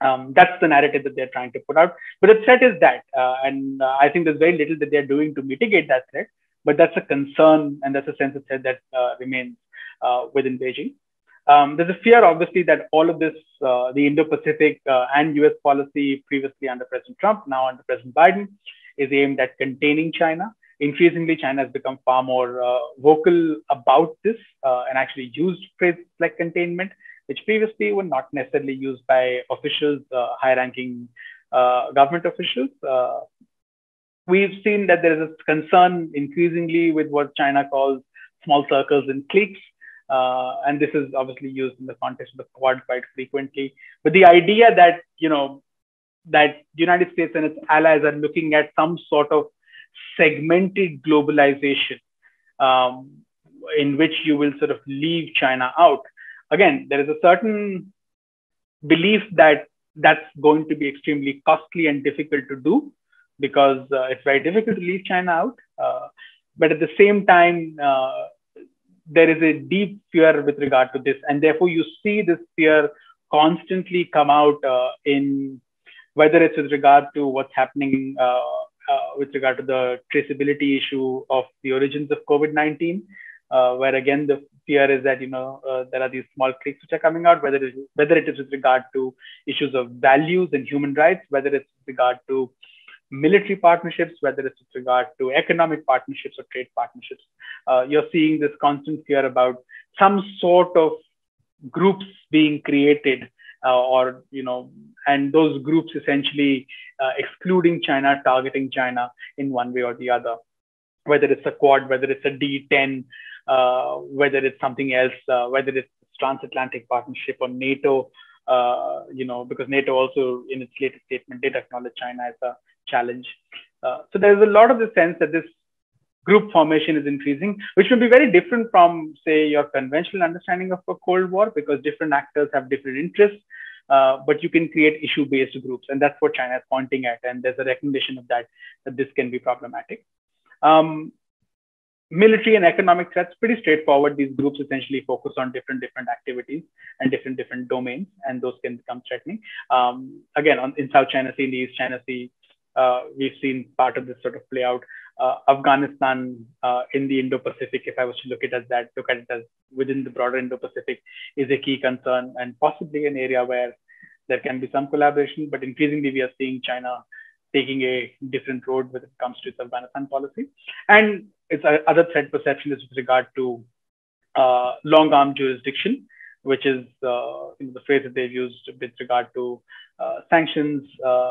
That's the narrative that they're trying to put out. But the threat is that, and I think there's very little that they're doing to mitigate that threat, but that's a concern, and that's a sense of threat that remains within Beijing. There's a fear, obviously, that all of this, the Indo-Pacific and US policy previously under President Trump, now under President Biden, is aimed at containing China. Increasingly, China has become far more vocal about this and actually used phrases like containment, which previously were not necessarily used by officials, high-ranking government officials. We've seen that there is a concern increasingly with what China calls small circles and cliques. And this is obviously used in the context of the Quad quite frequently. But the idea that, you know, that the United States and its allies are looking at some sort of segmented globalization in which you will sort of leave China out. Again, there is a certain belief that that's going to be extremely costly and difficult to do, because it's very difficult to leave China out. But at the same time, there is a deep fear with regard to this. And therefore, you see this fear constantly come out in whether it's with regard to what's happening with regard to the traceability issue of the origins of COVID-19, where, again, the fear is that, you know, there are these small cliques which are coming out, whether it is with regard to issues of values and human rights, whether it's with regard to military partnerships, whether it's with regard to economic partnerships or trade partnerships. You're seeing this constant fear about some sort of groups being created, or, you know, and those groups essentially excluding China, targeting China in one way or the other, whether it's a Quad, whether it's a D10, whether it's something else, whether it's transatlantic partnership or NATO, you know, because NATO also in its latest statement did acknowledge China as a challenge. So there's a lot of the sense that this group formation is increasing, which will be very different from, say, your conventional understanding of a Cold War, because different actors have different interests, but you can create issue-based groups. And that's what China is pointing at. And there's a recognition of that, that this can be problematic. Military and economic threats, pretty straightforward. These groups essentially focus on different activities and different domains, and those can become threatening. Again, in South China Sea, in the East China Sea, we've seen part of this sort of play out. Afghanistan in the Indo-Pacific, if I was to look at it as within the broader Indo-Pacific, is a key concern and possibly an area where there can be some collaboration. But increasingly, we are seeing China taking a different road when it comes to its Afghanistan policy. And its other threat perception is with regard to long-arm jurisdiction, which is the phrase that they've used with regard to sanctions,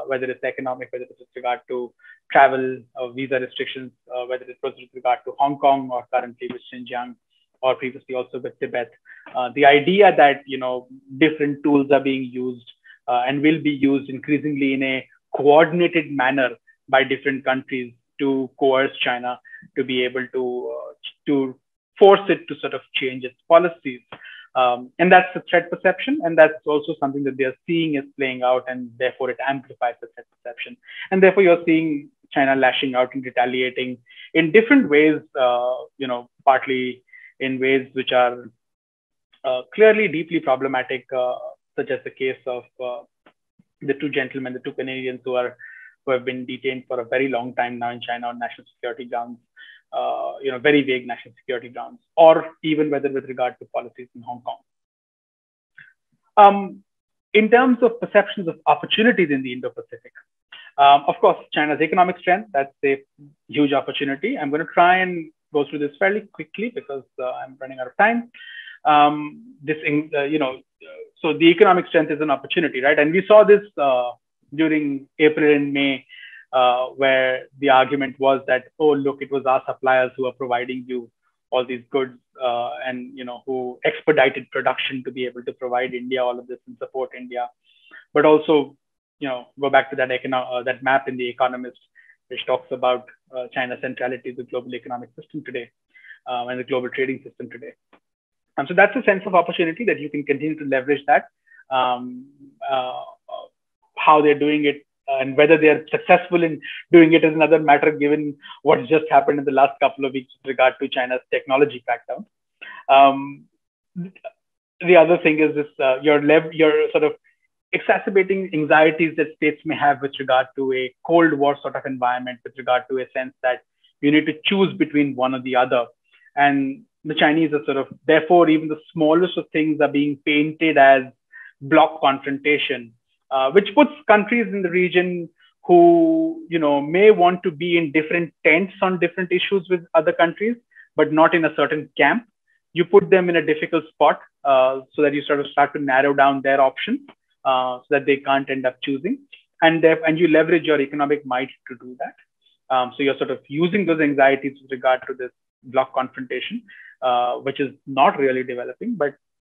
whether it's economic, whether it's with regard to travel, visa restrictions, whether it was with regard to Hong Kong or currently with Xinjiang, or previously also with Tibet. The idea that, you know, different tools are being used and will be used increasingly in a coordinated manner by different countries to coerce China to be able to force it to sort of change its policies. And that's the threat perception. And that's also something that they are seeing is playing out, and therefore it amplifies the threat perception. And therefore you're seeing China lashing out and retaliating in different ways, you know, partly in ways which are clearly deeply problematic, such as the case of the two gentlemen, the two Canadians who have been detained for a very long time now in China on national security grounds, you know, very vague national security grounds, or even whether with regard to policies in Hong Kong. In terms of perceptions of opportunities in the Indo-Pacific, of course, China's economic strength, that's a huge opportunity. I'm going to try and go through this fairly quickly because I'm running out of time. So the economic strength is an opportunity, right? And we saw this during April and May, where the argument was that, oh, look, it was our suppliers who are providing you all these goods and, you know, who expedited production to be able to provide India all of this and support India. But also, you know, go back to that that map in The Economist, which talks about China's centrality to the global economic system today and the global trading system today. And so that's a sense of opportunity that you can continue to leverage that. How they're doing it and whether they're successful in doing it is another matter, given what's just happened in the last couple of weeks with regard to China's technology crackdown. The other thing is this, you're sort of exacerbating anxieties that states may have with regard to a Cold War sort of environment, with regard to a sense that you need to choose between one or the other. And the Chinese are sort of, therefore, even the smallest of things are being painted as block confrontation, which puts countries in the region who, you know, may want to be in different tents on different issues with other countries, but not in a certain camp. You put them in a difficult spot so that you sort of start to narrow down their options so that they can't end up choosing. And you leverage your economic might to do that. So you're sort of using those anxieties with regard to this block confrontation, which is not really developing, but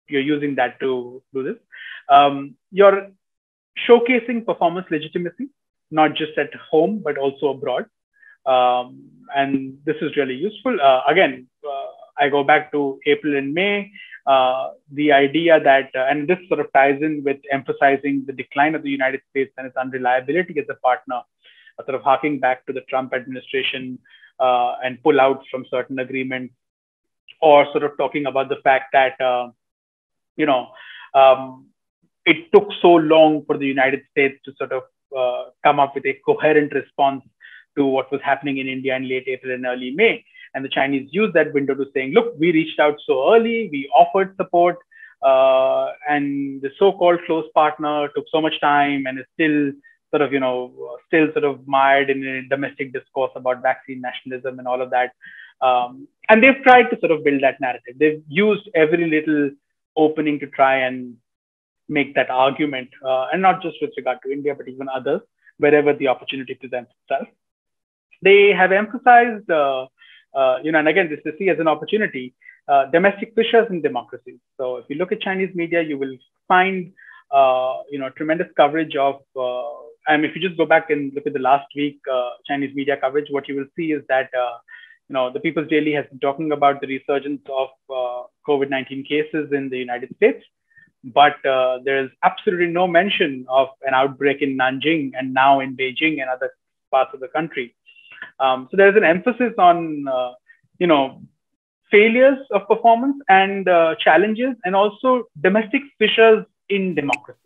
you're using that to do this. You're showcasing performance legitimacy, not just at home, but also abroad. And this is really useful. Again, I go back to April and May, the idea that, and this sort of ties in with emphasizing the decline of the United States and its unreliability as a partner, sort of harking back to the Trump administration and pull out from certain agreements, or sort of talking about the fact that, it took so long for the United States to sort of come up with a coherent response to what was happening in India in late April and early May. And the Chinese used that window to saying, look, we reached out so early, we offered support, and the so-called close partner took so much time and is still sort of, still sort of mired in a domestic discourse about vaccine nationalism and all of that. And they've tried to sort of build that narrative. They've used every little opening to try and make that argument, and not just with regard to India, but even others, wherever the opportunity presents itself. They have emphasized, and again, this is seen as an opportunity, domestic fissures in democracies. So if you look at Chinese media, you will find, tremendous coverage of, if you just go back and look at the last week Chinese media coverage, what you will see is that, the People's Daily has been talking about the resurgence of COVID-19 cases in the United States, but there is absolutely no mention of an outbreak in Nanjing and now in Beijing and other parts of the country. So there's an emphasis on, failures of performance and challenges, and also domestic fissures in democracies,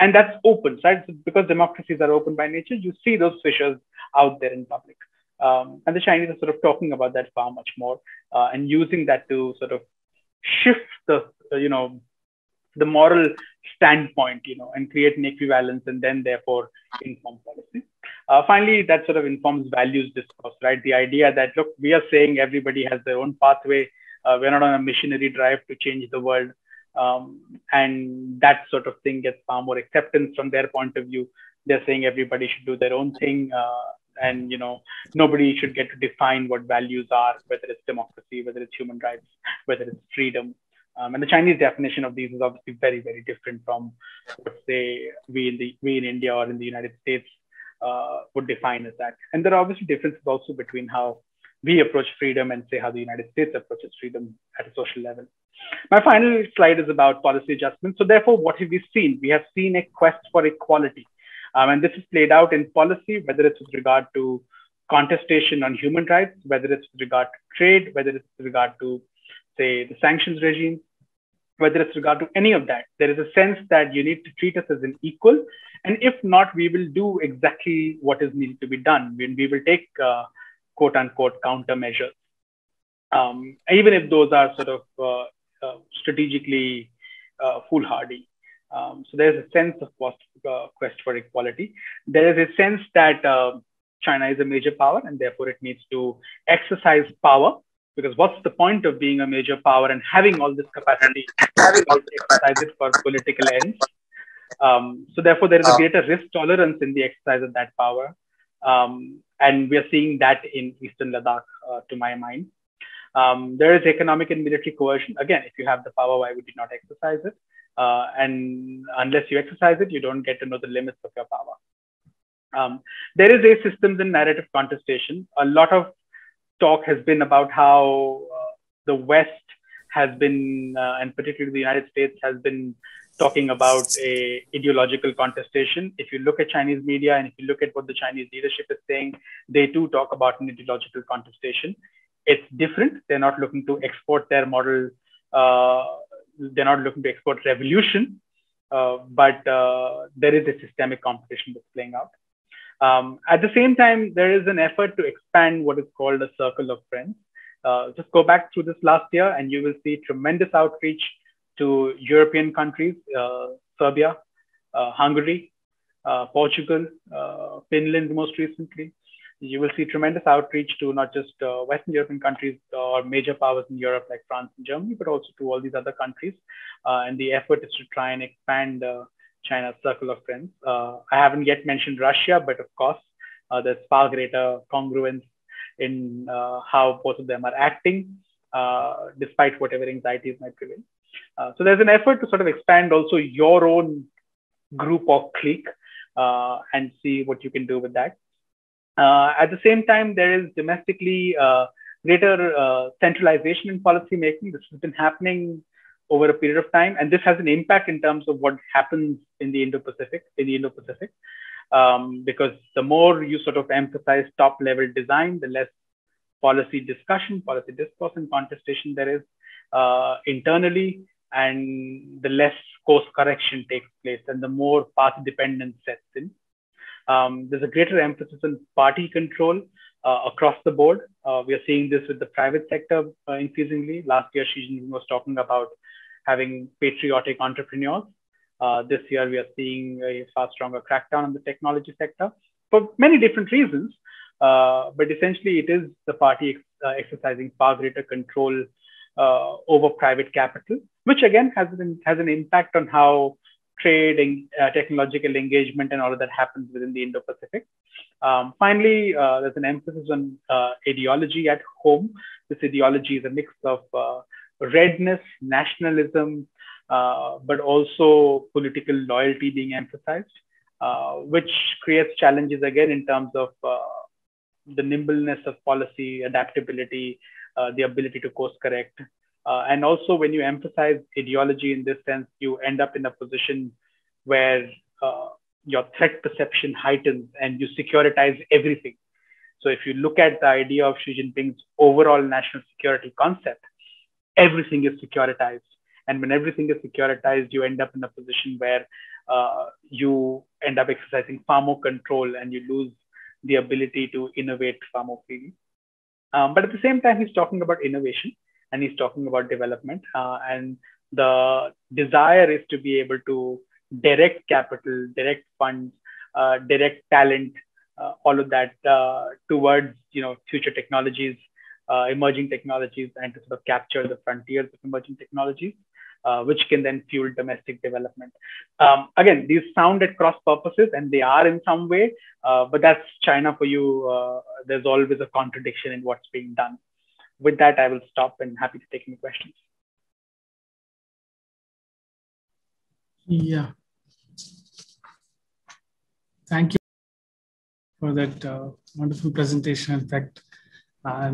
and that's open, right? Because democracies are open by nature, you see those fissures out there in public. And the Chinese are sort of talking about that far much more and using that to sort of shift the moral standpoint, and create an equivalence and then therefore inform policy. Finally, that sort of informs values discourse, right? The idea that, look, we are saying everybody has their own pathway. We're not on a missionary drive to change the world. And that sort of thing gets far more acceptance from their point of view. They're saying everybody should do their own thing. and nobody should get to define what values are, whether it's democracy, whether it's human rights, whether it's freedom. And the Chinese definition of these is obviously very, very different from what, say, we in India or in the United States would define as that. And there are obviously differences also between how we approach freedom and, say, how the United States approaches freedom at a social level. My final slide is about policy adjustments. So therefore, what have we seen? We have seen a quest for equality. And this is played out in policy, whether it's with regard to contestation on human rights, whether it's with regard to trade, whether it's with regard to, say, the sanctions regime, whether it's regard to any of that. There is a sense that you need to treat us as an equal. And if not, we will do exactly what is needed to be done. We will take quote unquote countermeasures, even if those are sort of strategically foolhardy. So there's a sense of quest for equality. There is a sense that China is a major power and therefore it needs to exercise power. Because what's the point of being a major power and having all this capacity to exercise it for political ends? So therefore, there is a greater risk tolerance in the exercise of that power. And we are seeing that in Eastern Ladakh, to my mind. There is economic and military coercion. Again, if you have the power, why would you not exercise it? And unless you exercise it, you don't get to know the limits of your power. There is a systems and narrative contestation. A lot of talk has been about how the West has been, and particularly the United States, has been talking about a ideological contestation. If you look at Chinese media and if you look at what the Chinese leadership is saying, they too talk about an ideological contestation. It's different. They're not looking to export their model. They're not looking to export revolution, but there is a systemic competition that's playing out. At the same time, there is an effort to expand what is called a circle of friends. Just go back through this last year and you will see tremendous outreach to European countries, Serbia, Hungary, Portugal, Finland most recently. You will see tremendous outreach to not just Western European countries or major powers in Europe like France and Germany, but also to all these other countries. And the effort is to try and expand China's circle of friends. I haven't yet mentioned Russia, but of course, there's far greater congruence in how both of them are acting, despite whatever anxieties might prevail. So there's an effort to sort of expand also your own group or clique and see what you can do with that. At the same time, there is domestically greater centralization in policymaking. This has been happening over a period of time, and this has an impact in terms of what happens in the Indo-Pacific, because the more you sort of emphasize top-level design, the less policy discussion, policy discourse, and contestation there is internally, and the less course correction takes place, and the more party dependence sets in. There's a greater emphasis on party control across the board. We are seeing this with the private sector increasingly. Last year, Xi Jinping was talking about having patriotic entrepreneurs. This year, we are seeing a far stronger crackdown on the technology sector for many different reasons. But essentially, it is the party exercising far greater control over private capital, which again has an impact on how trade and technological engagement and all of that happens within the Indo-Pacific. Finally, there's an emphasis on ideology at home. This ideology is a mix of redness, nationalism, but also political loyalty being emphasized, which creates challenges again in terms of the nimbleness of policy, adaptability, the ability to course correct. And also when you emphasize ideology in this sense, you end up in a position where your threat perception heightens and you securitize everything. So if you look at the idea of Xi Jinping's overall national security concept, everything is securitized. And when everything is securitized, you end up in a position where you end up exercising far more control and you lose the ability to innovate far more freely. But at the same time, he's talking about innovation and he's talking about development. And the desire is to be able to direct capital, direct funds, direct talent, all of that towards future technologies, emerging technologies, and to sort of capture the frontiers of emerging technologies. which can then fuel domestic development. Again, these sound at cross purposes, and they are in some way, but that's China for you. There's always a contradiction in what's being done. With that, I will stop and happy to take any questions. Yeah. Thank you for that wonderful presentation. In fact, I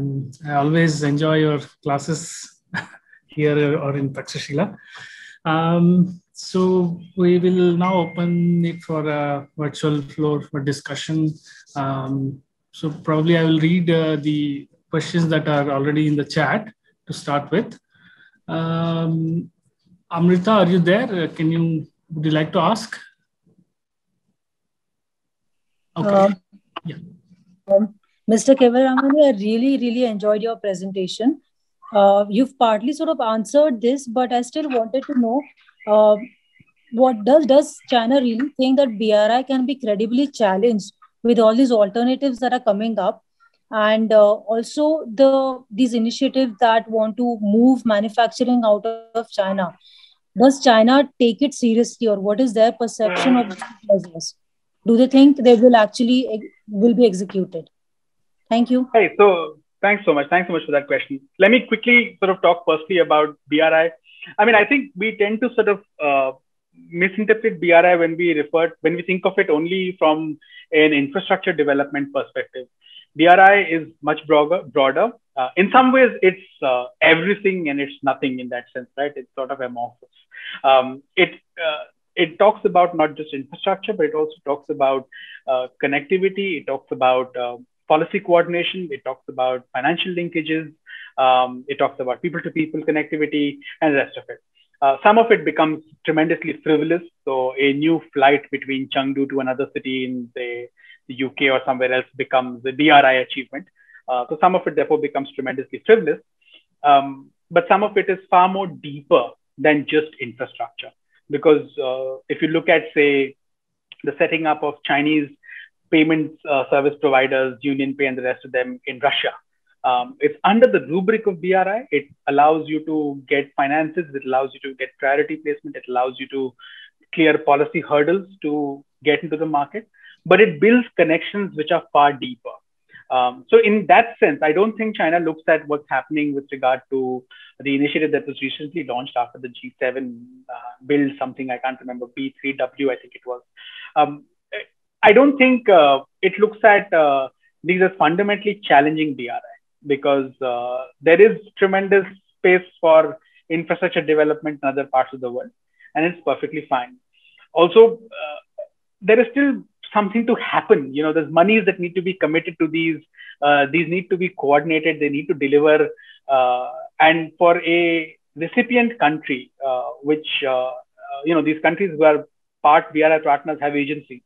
always enjoy your classes here or in Takshashila. So we will now open it for a virtual floor for discussion. So probably I will read the questions that are already in the chat to start with. Amrita, are you there? Would you like to ask? Okay. Mr. Kewalramani, I really enjoyed your presentation. You've partly sort of answered this, but I still wanted to know what does China really think that BRI can be credibly challenged with all these alternatives that are coming up, and also these initiatives that want to move manufacturing out of China? Does China take it seriously, or what is their perception of this business? Do they think they will actually be executed? Thank you. Hey, so thanks so much. Thanks so much for that question. Let me quickly sort of talk firstly about BRI. I mean, I think we tend to sort of misinterpret BRI when we think of it only from an infrastructure development perspective. BRI is much broader. In some ways, it's everything and it's nothing in that sense, right? It's sort of amorphous. It talks about not just infrastructure, but it also talks about connectivity. It talks about policy coordination. It talks about financial linkages. It talks about people-to-people connectivity and the rest of it. Some of it becomes tremendously frivolous. So a new flight between Chengdu to another city in the UK or somewhere else becomes the BRI achievement. So some of it therefore becomes tremendously frivolous, but some of it is far more deeper than just infrastructure. Because if you look at, say, the setting up of Chinese payments service providers, UnionPay and the rest of them in Russia, it's under the rubric of BRI. It allows you to get finances. It allows you to get priority placement. It allows you to clear policy hurdles to get into the market. But it builds connections which are far deeper. So in that sense, I don't think China looks at what's happening with regard to the initiative that was recently launched after the G7 build something, I can't remember, B3W, I think it was. I don't think it looks at these as fundamentally challenging BRI, because there is tremendous space for infrastructure development in other parts of the world, and it's perfectly fine. Also, there is still something to happen. You know, there's monies that need to be committed to these need to be coordinated, they need to deliver. And for a recipient country, which, you know, these countries who are part BRI partners have agency.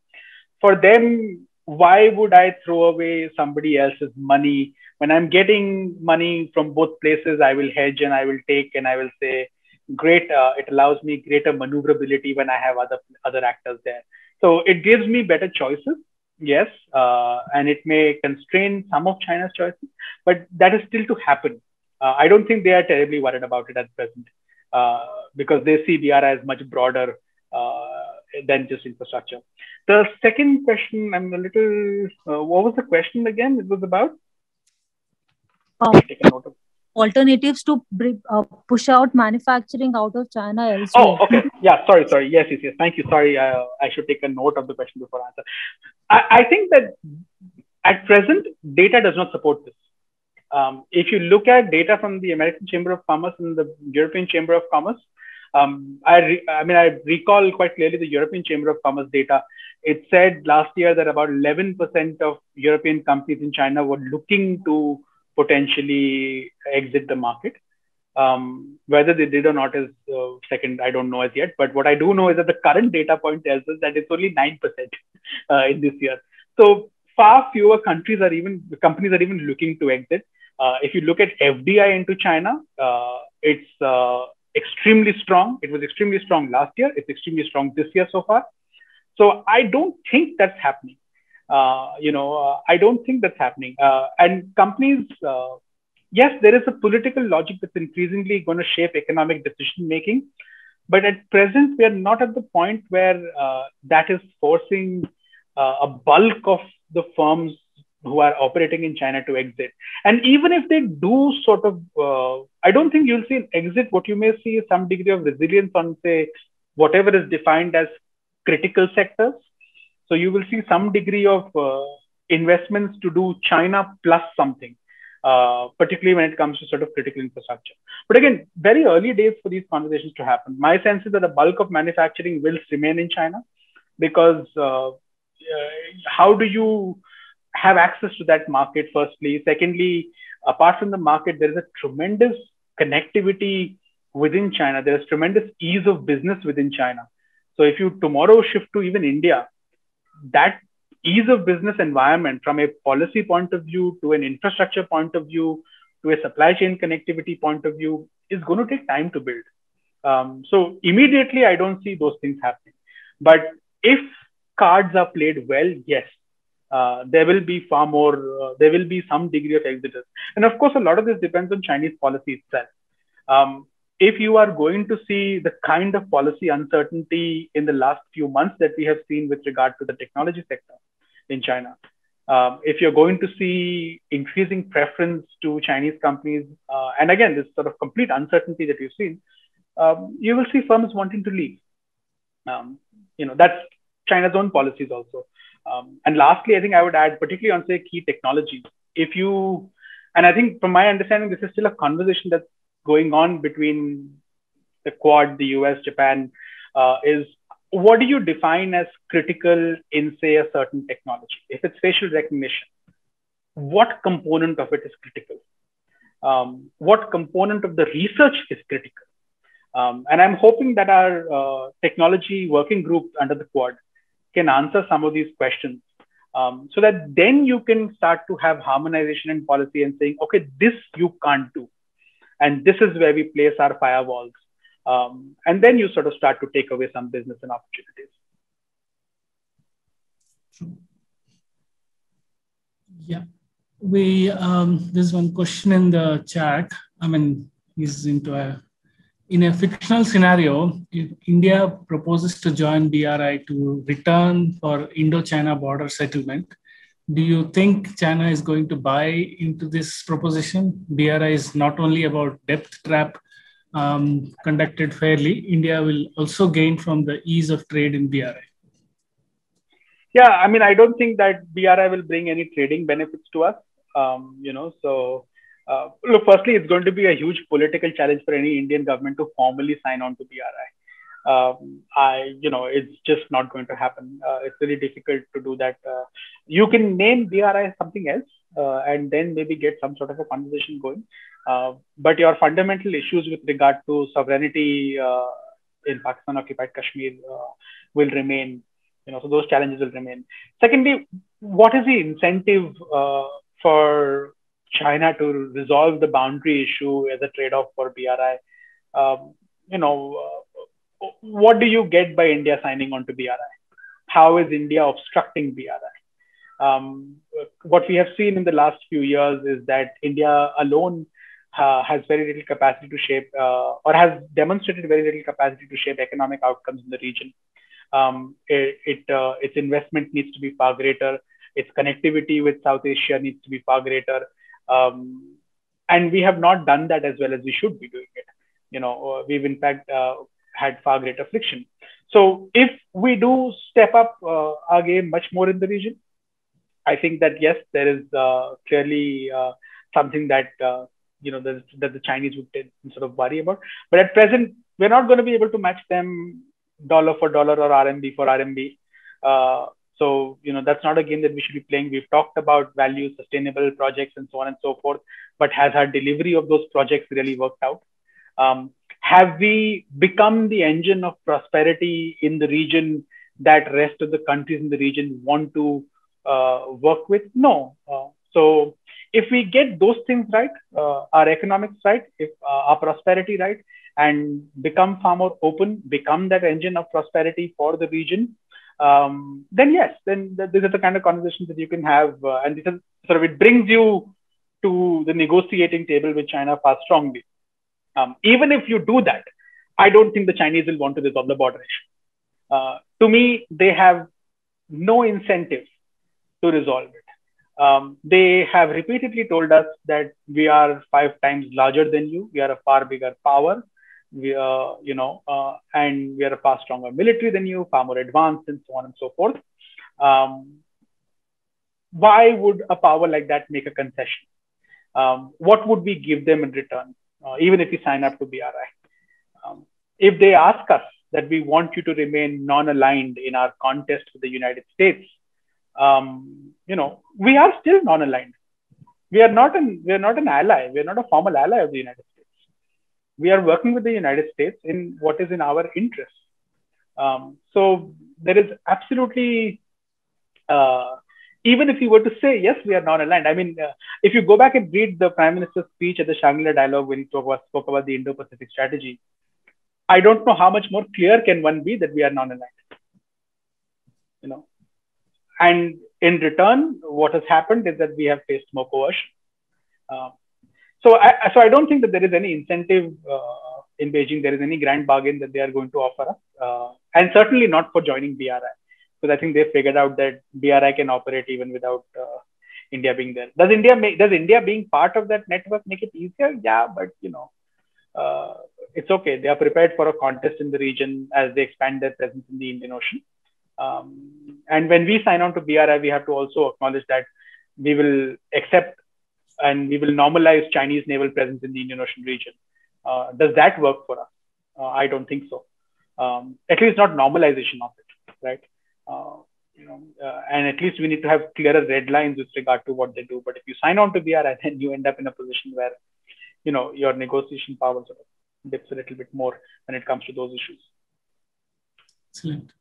For them, why would I throw away somebody else's money? When I'm getting money from both places, I will hedge and I will take and I will say, great, it allows me greater maneuverability when I have other actors there. So it gives me better choices, yes, and it may constrain some of China's choices, but that is still to happen. I don't think they are terribly worried about it at present, because they see BRI as much broader than just infrastructure. The second question, I'm a little, what was the question again? It was about? Take a note of alternatives to push out manufacturing out of China elsewhere. Oh, okay. Yeah, sorry. Yes. Thank you. Sorry, I should take a note of the question before I answer. I think that at present, data does not support this. If you look at data from the American Chamber of Commerce and the European Chamber of Commerce, I recall quite clearly the European Chamber of Commerce data. It said last year that about 11% of European companies in China were looking to potentially exit the market. Whether they did or not is second, I don't know as yet. But what I do know is that the current data point tells us that it's only 9% in this year. So far fewer companies are even looking to exit. If you look at FDI into China, it's extremely strong. It was extremely strong last year. It's extremely strong this year so far. So I don't think that's happening. I don't think that's happening. And companies, yes, there is a political logic that's increasingly going to shape economic decision making. But at present, we are not at the point where that is forcing a bulk of the firms who are operating in China to exit. And even if they do sort of, I don't think you'll see an exit. What you may see is some degree of resilience on, say, whatever is defined as critical sectors. So you will see some degree of investments to do China plus something, particularly when it comes to sort of critical infrastructure. But again, very early days for these conversations to happen. My sense is that the bulk of manufacturing will remain in China because how do you have access to that market, firstly? Secondly, apart from the market, there is a tremendous connectivity within China. There is tremendous ease of business within China. So if you tomorrow shift to even India, that ease of business environment from a policy point of view to an infrastructure point of view to a supply chain connectivity point of view is going to take time to build. So immediately, I don't see those things happening. But if cards are played well, yes, there will be far more, there will be some degree of exodus. And of course, a lot of this depends on Chinese policy itself. If you are going to see the kind of policy uncertainty in the last few months that we have seen with regard to the technology sector in China, if you're going to see increasing preference to Chinese companies, and again, this sort of complete uncertainty that we've seen, you will see firms wanting to leave. You know, that's China's own policies also. And lastly, I think I would add, particularly on, say, key technologies. If you, and I think from my understanding, this is still a conversation that's going on between the Quad, the US, Japan, is what do you define as critical in, say, a certain technology? If it's facial recognition, what component of it is critical? What component of the research is critical? And I'm hoping that our technology working group under the Quad can answer some of these questions so that then you can start to have harmonization in policy and saying, okay, this you can't do. And this is where we place our firewalls. And then you sort of start to take away some business and opportunities. True. Yeah, we, there's one question in the chat. I mean, he's into a, in a fictional scenario, if India proposes to join BRI to return for Indo-China border settlement, do you think China is going to buy into this proposition? BRI is not only about debt trap conducted fairly, India will also gain from the ease of trade in BRI. Yeah, I mean, I don't think that BRI will bring any trading benefits to us, you know, so... look, firstly, it's going to be a huge political challenge for any Indian government to formally sign on to BRI. You know, it's just not going to happen. It's really difficult to do that. You can name BRI something else and then maybe get some sort of a conversation going. But your fundamental issues with regard to sovereignty in Pakistan-occupied Kashmir will remain. You know, so those challenges will remain. Secondly, what is the incentive for China to resolve the boundary issue as a trade-off for BRI? You know, what do you get by India signing on to BRI? How is India obstructing BRI? What we have seen in the last few years is that India alone has very little capacity to shape or has demonstrated very little capacity to shape economic outcomes in the region. Its investment needs to be far greater. Its connectivity with South Asia needs to be far greater. And we have not done that as well as we should be doing it. You know, we've in fact had far greater friction. So if we do step up our game much more in the region, I think that yes, there is clearly something that, you know, that the Chinese would sort of worry about. But at present, we're not going to be able to match them dollar for dollar or RMB for RMB. So, you know, that's not a game that we should be playing. We've talked about value, sustainable projects and so on and so forth. But has our delivery of those projects really worked out? Have we become the engine of prosperity in the region that rest of the countries in the region want to work with? No. So if we get those things right, our economics right, if, our prosperity right, and become far more open, become that engine of prosperity for the region, then yes, then these are the kind of conversations that you can have. And this is sort of, it brings you to the negotiating table with China far strongly. Even if you do that, I don't think the Chinese will want to resolve the border issue. To me, they have no incentive to resolve it. They have repeatedly told us that we are 5 times larger than you. We are a far bigger power. We are, and we are a far stronger military than you, far more advanced, and so on and so forth. Why would a power like that make a concession? What would we give them in return, even if we sign up to BRI? If they ask us that we want you to remain non-aligned in our contest with the United States, we are still non-aligned. We are not an ally. We are not a formal ally of the United States. We are working with the United States in what is in our interest. So there is absolutely, even if you were to say, yes, we are non-aligned. I mean, if you go back and read the Prime Minister's speech at the Shangri-La Dialogue when he spoke about the Indo-Pacific strategy, I don't know how much more clear can one be that we are non-aligned. And in return, what has happened is that we have faced more coercion. So I don't think that there is any incentive in Beijing. There is any grand bargain that they are going to offer us, and certainly not for joining BRI, because I think they figured out that BRI can operate even without India being there. Does India being part of that network make it easier? Yeah, but it's okay. They are prepared for a contest in the region as they expand their presence in the Indian Ocean. And when we sign on to BRI, we have to also acknowledge that we will accept and we will normalize Chinese naval presence in the Indian Ocean region. Does that work for us? I don't think so. At least not normalization of it, right? And at least we need to have clearer red lines with regard to what they do. But if you sign on to BRI, then you end up in a position where, your negotiation power sort of dips a little bit more when it comes to those issues. Excellent.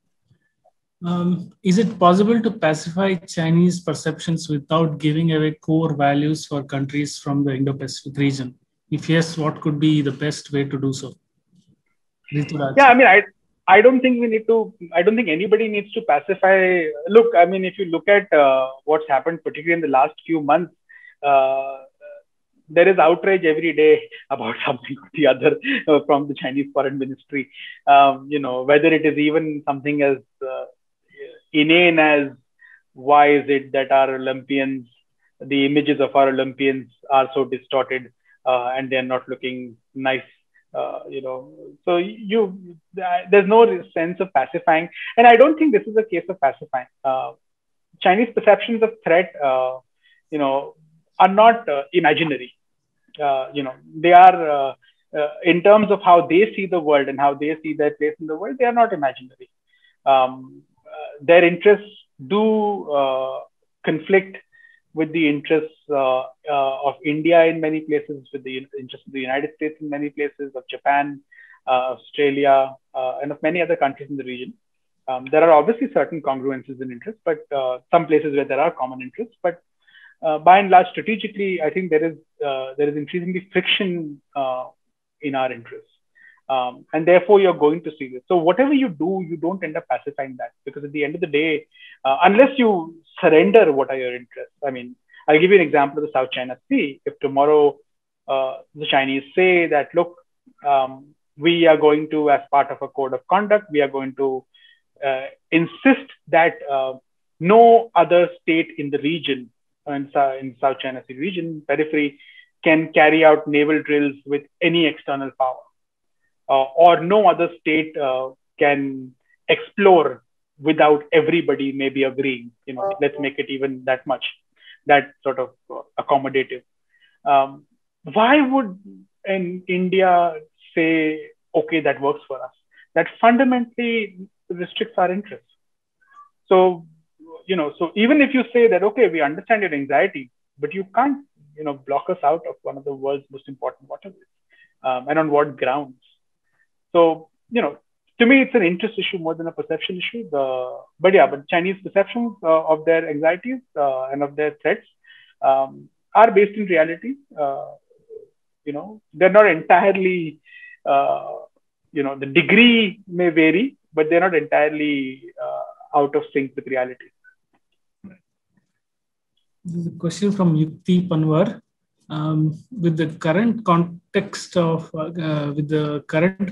Is it possible to pacify Chinese perceptions without giving away core values for countries from the Indo-Pacific region? If yes, what could be the best way to do so? Yeah, I mean, I don't think we need to, I don't think anybody needs to pacify. Look, I mean, if you look at what's happened, particularly in the last few months, there is outrage every day about something or the other from the Chinese foreign ministry. Whether it is even something as inane as why is it that our Olympians, the images of our Olympians are so distorted and they're not looking nice, So there's no sense of pacifying. And I don't think this is a case of pacifying. Chinese perceptions of threat, are not imaginary. They are, in terms of how they see the world and how they see their place in the world, they are not imaginary. Their interests do conflict with the interests of India in many places, with the interests of the United States in many places, of Japan, Australia, and of many other countries in the region. There are obviously certain congruences in interests, but some places where there are common interests. But by and large, strategically, I think there is increasingly friction in our interests. And therefore, you're going to see this. So whatever you do, you don't end up pacifying that, because at the end of the day, unless you surrender what are your interests. I mean, I'll give you an example of the South China Sea. If tomorrow the Chinese say that, look, we are going to, as part of a code of conduct, we are going to insist that no other state in the region, in South China Sea region, periphery, can carry out naval drills with any external power. Or no other state can explore without everybody maybe agreeing. Let's make it even that much, that sort of accommodative. Why would India say, okay, that works for us? That fundamentally restricts our interests. So, so even if you say that, okay, we understand your anxiety, but you can't, block us out of one of the world's most important waterways, and on what grounds? So, to me, it's an interest issue more than a perception issue. But Chinese perceptions of their anxieties and of their threats are based in reality. They're not entirely, the degree may vary, but they're not entirely out of sync with reality. This is a question from Yukti Panwar. with the current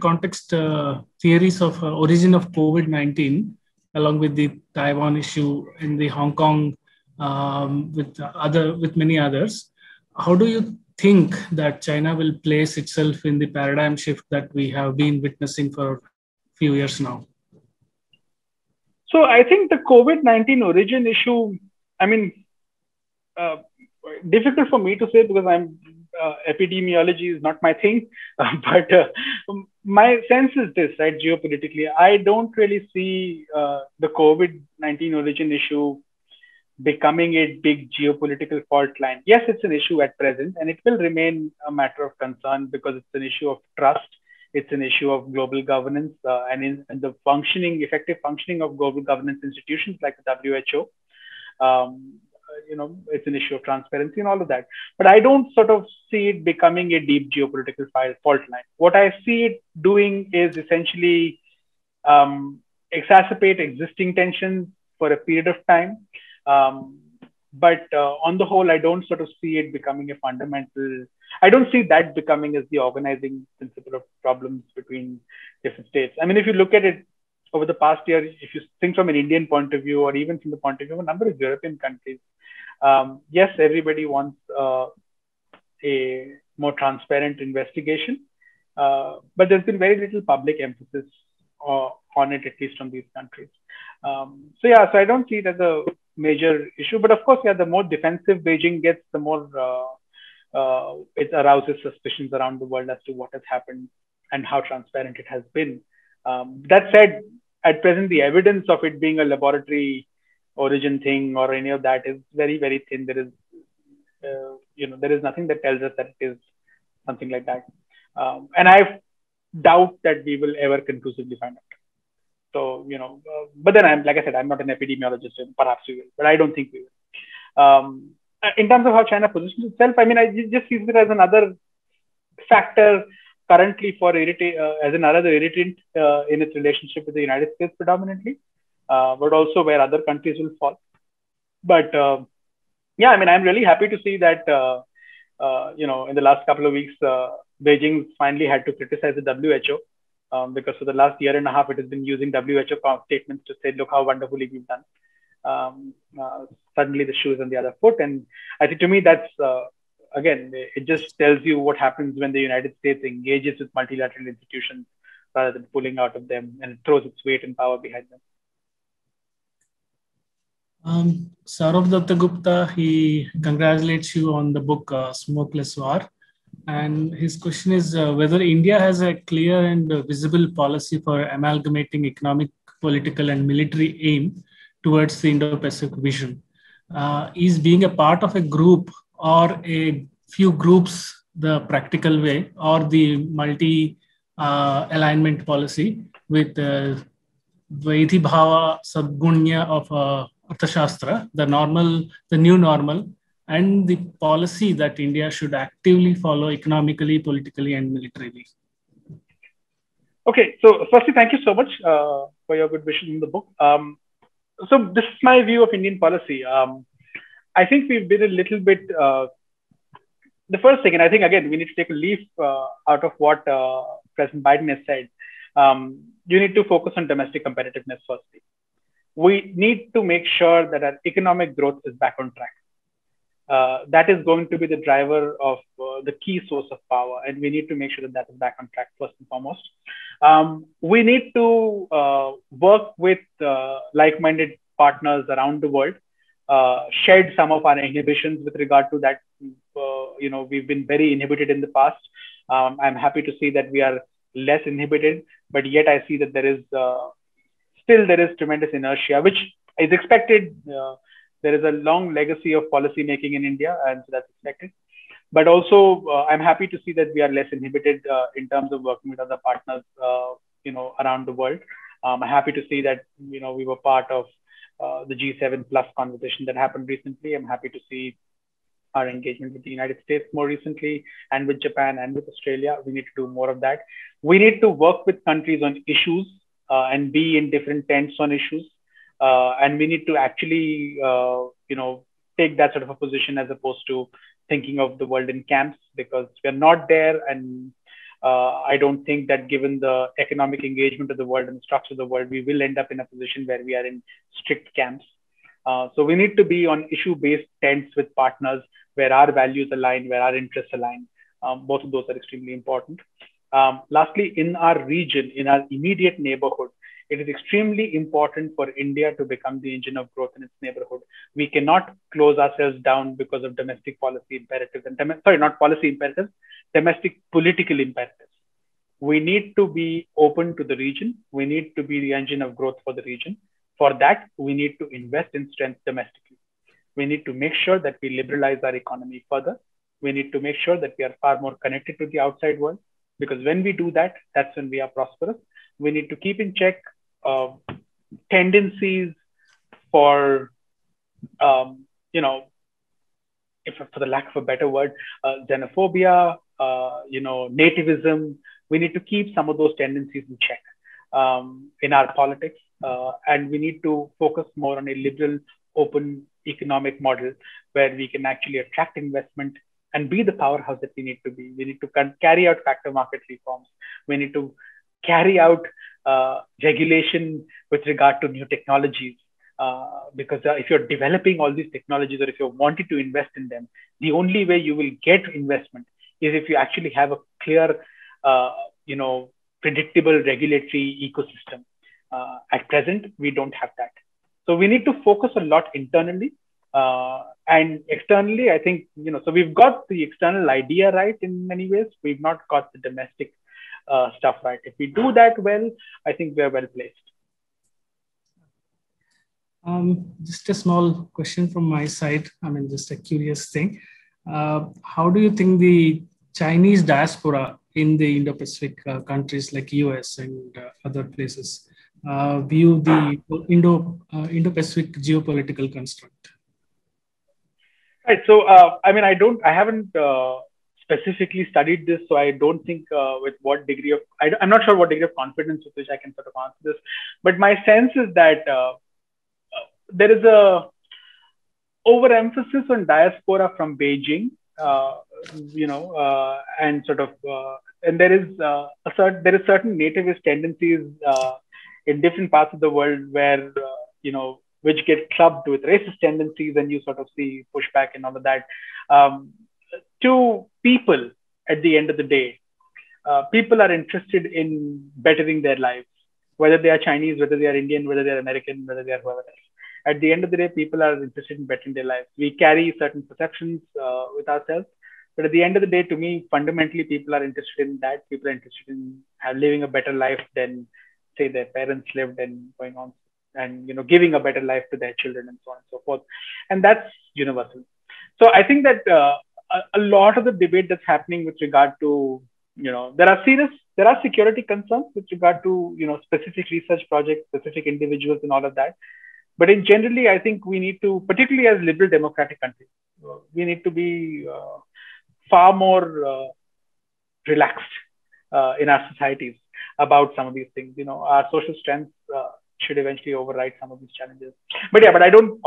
context of theories of origin of COVID-19, along with the Taiwan issue and the Hong Kong, with many others, how do you think that China will place itself in the paradigm shift that we have been witnessing for a few years now? So I think the COVID-19 origin issue, I mean, difficult for me to say because I'm epidemiology is not my thing, but my sense is this, right, geopolitically, I don't really see the COVID-19 origin issue becoming a big geopolitical fault line. Yes, it's an issue at present, and it will remain a matter of concern because it's an issue of trust. It's an issue of global governance and the effective functioning of global governance institutions like the WHO. It's an issue of transparency and all of that. But I don't sort of see it becoming a deep geopolitical fault line. What I see it doing is essentially exacerbate existing tensions for a period of time. But on the whole, I don't sort of see it becoming a fundamental. I don't see that becoming as the organizing principle of problems between different states. I mean, if you look at it over the past year, if you think from an Indian point of view, or even from the point of view of a number of European countries, yes, everybody wants a more transparent investigation, but there's been very little public emphasis on it, at least from these countries. So I don't see it as a major issue. But of course, the more defensive Beijing gets, the more it arouses suspicions around the world as to what has happened and how transparent it has been. That said, at present, the evidence of it being a laboratory origin thing or any of that is very, very thin. There is, there is nothing that tells us that it is something like that. And I doubt that we will ever conclusively find out. So, but then I'm not an epidemiologist, and perhaps we will, but I don't think we will. In terms of how China positions itself, I mean, I just see it as another factor currently as another irritant in its relationship with the United States predominantly, but also where other countries will fall. But I'm really happy to see that, in the last couple of weeks, Beijing finally had to criticize the WHO. Because for the last year and a half, it has been using WHO statements to say, look how wonderfully we've done. Suddenly the shoe is on the other foot. And I think to me, that's, again, it just tells you what happens when the United States engages with multilateral institutions rather than pulling out of them, and it throws its weight and power behind them. Saurav Dattagupta, he congratulates you on the book, Smokeless War. And his question is whether India has a clear and visible policy for amalgamating economic, political, and military aim towards the Indo-Pacific vision. Is being a part of a group or a few groups the practical way, or the multi-alignment policy with Vaidhi Bhava Sadgunya of Arthashastra, the new normal, and the policy that India should actively follow economically, politically, and militarily? Okay, so firstly, thank you so much for your good wishes in the book. So this is my view of Indian policy. I think we've been a little bit, I think, again, we need to take a leaf out of what President Biden has said. You need to focus on domestic competitiveness firstly. We need to make sure that our economic growth is back on track. That is going to be the driver of the key source of power. And we need to make sure that that is back on track first and foremost. We need to work with like-minded partners around the world, shed some of our inhibitions with regard to that. We've been very inhibited in the past. I'm happy to see that we are less inhibited, but yet I see that there is tremendous inertia, which is expected. There is a long legacy of policy making in India, and so that's expected. But also, I'm happy to see that we are less inhibited in terms of working with other partners, around the world. I'm happy to see that we were part of the G7 plus conversation that happened recently. I'm happy to see our engagement with the United States more recently, and with Japan and with Australia. We need to do more of that. We need to work with countries on issues and be in different tents on issues. And we need to actually, take that sort of a position as opposed to thinking of the world in camps because we're not there. And I don't think that given the economic engagement of the world and the structure of the world, we will end up in a position where we are in strict camps. So we need to be on issue-based tents with partners where our values align, where our interests align. Both of those are extremely important. Lastly, in our region, in our immediate neighborhood, it is extremely important for India to become the engine of growth in its neighborhood. We cannot close ourselves down because of domestic policy imperatives and domestic political imperatives. We need to be open to the region. We need to be the engine of growth for the region. For that, we need to invest in strength domestically. We need to make sure that we liberalize our economy further. We need to make sure that we are far more connected to the outside world, because when we do that, that's when we are prosperous. We need to keep in check tendencies for, for the lack of a better word, xenophobia, nativism. We need to keep some of those tendencies in check in our politics. And we need to focus more on a liberal, open economic model where we can actually attract investment and be the powerhouse that we need to be. We need to carry out factor market reforms. We need to carry out regulation with regard to new technologies, because if you're developing all these technologies or if you're wanting to invest in them, the only way you will get investment is if you actually have a clear, predictable regulatory ecosystem. At present, we don't have that. So we need to focus a lot internally and externally. I think, so we've got the external idea right in many ways. We've not got the domestic stuff right. If we do that well, I think we're well placed. Just a small question from my side. Just a curious thing. How do you think the Chinese diaspora in the Indo-Pacific countries like US and other places view the Indo-Pacific geopolitical construct? Right. So, I haven't specifically studied this, so I don't think I'm not sure what degree of confidence with which I can sort of answer this, but my sense is that there is a overemphasis on diaspora from Beijing, and there is certain nativist tendencies in different parts of the world where, which get clubbed with racist tendencies, and you sort of see pushback and all of that. To people, at the end of the day, people are interested in bettering their lives, whether they are Chinese, whether they are Indian, whether they are American, whether they are whoever else. At the end of the day, people are interested in bettering their lives. We carry certain perceptions with ourselves, but at the end of the day, to me, fundamentally, people are interested in that. People are interested in living a better life than, say, their parents lived, and going on and, giving a better life to their children and so on and so forth. And that's universal. So I think that a lot of the debate that's happening with regard to, there are security concerns with regard to, specific research projects, specific individuals and all of that. But in generally, I think we need to, particularly as liberal democratic countries, we need to be far more relaxed in our societies about some of these things. Our social strengths should eventually override some of these challenges. But yeah, but I don't,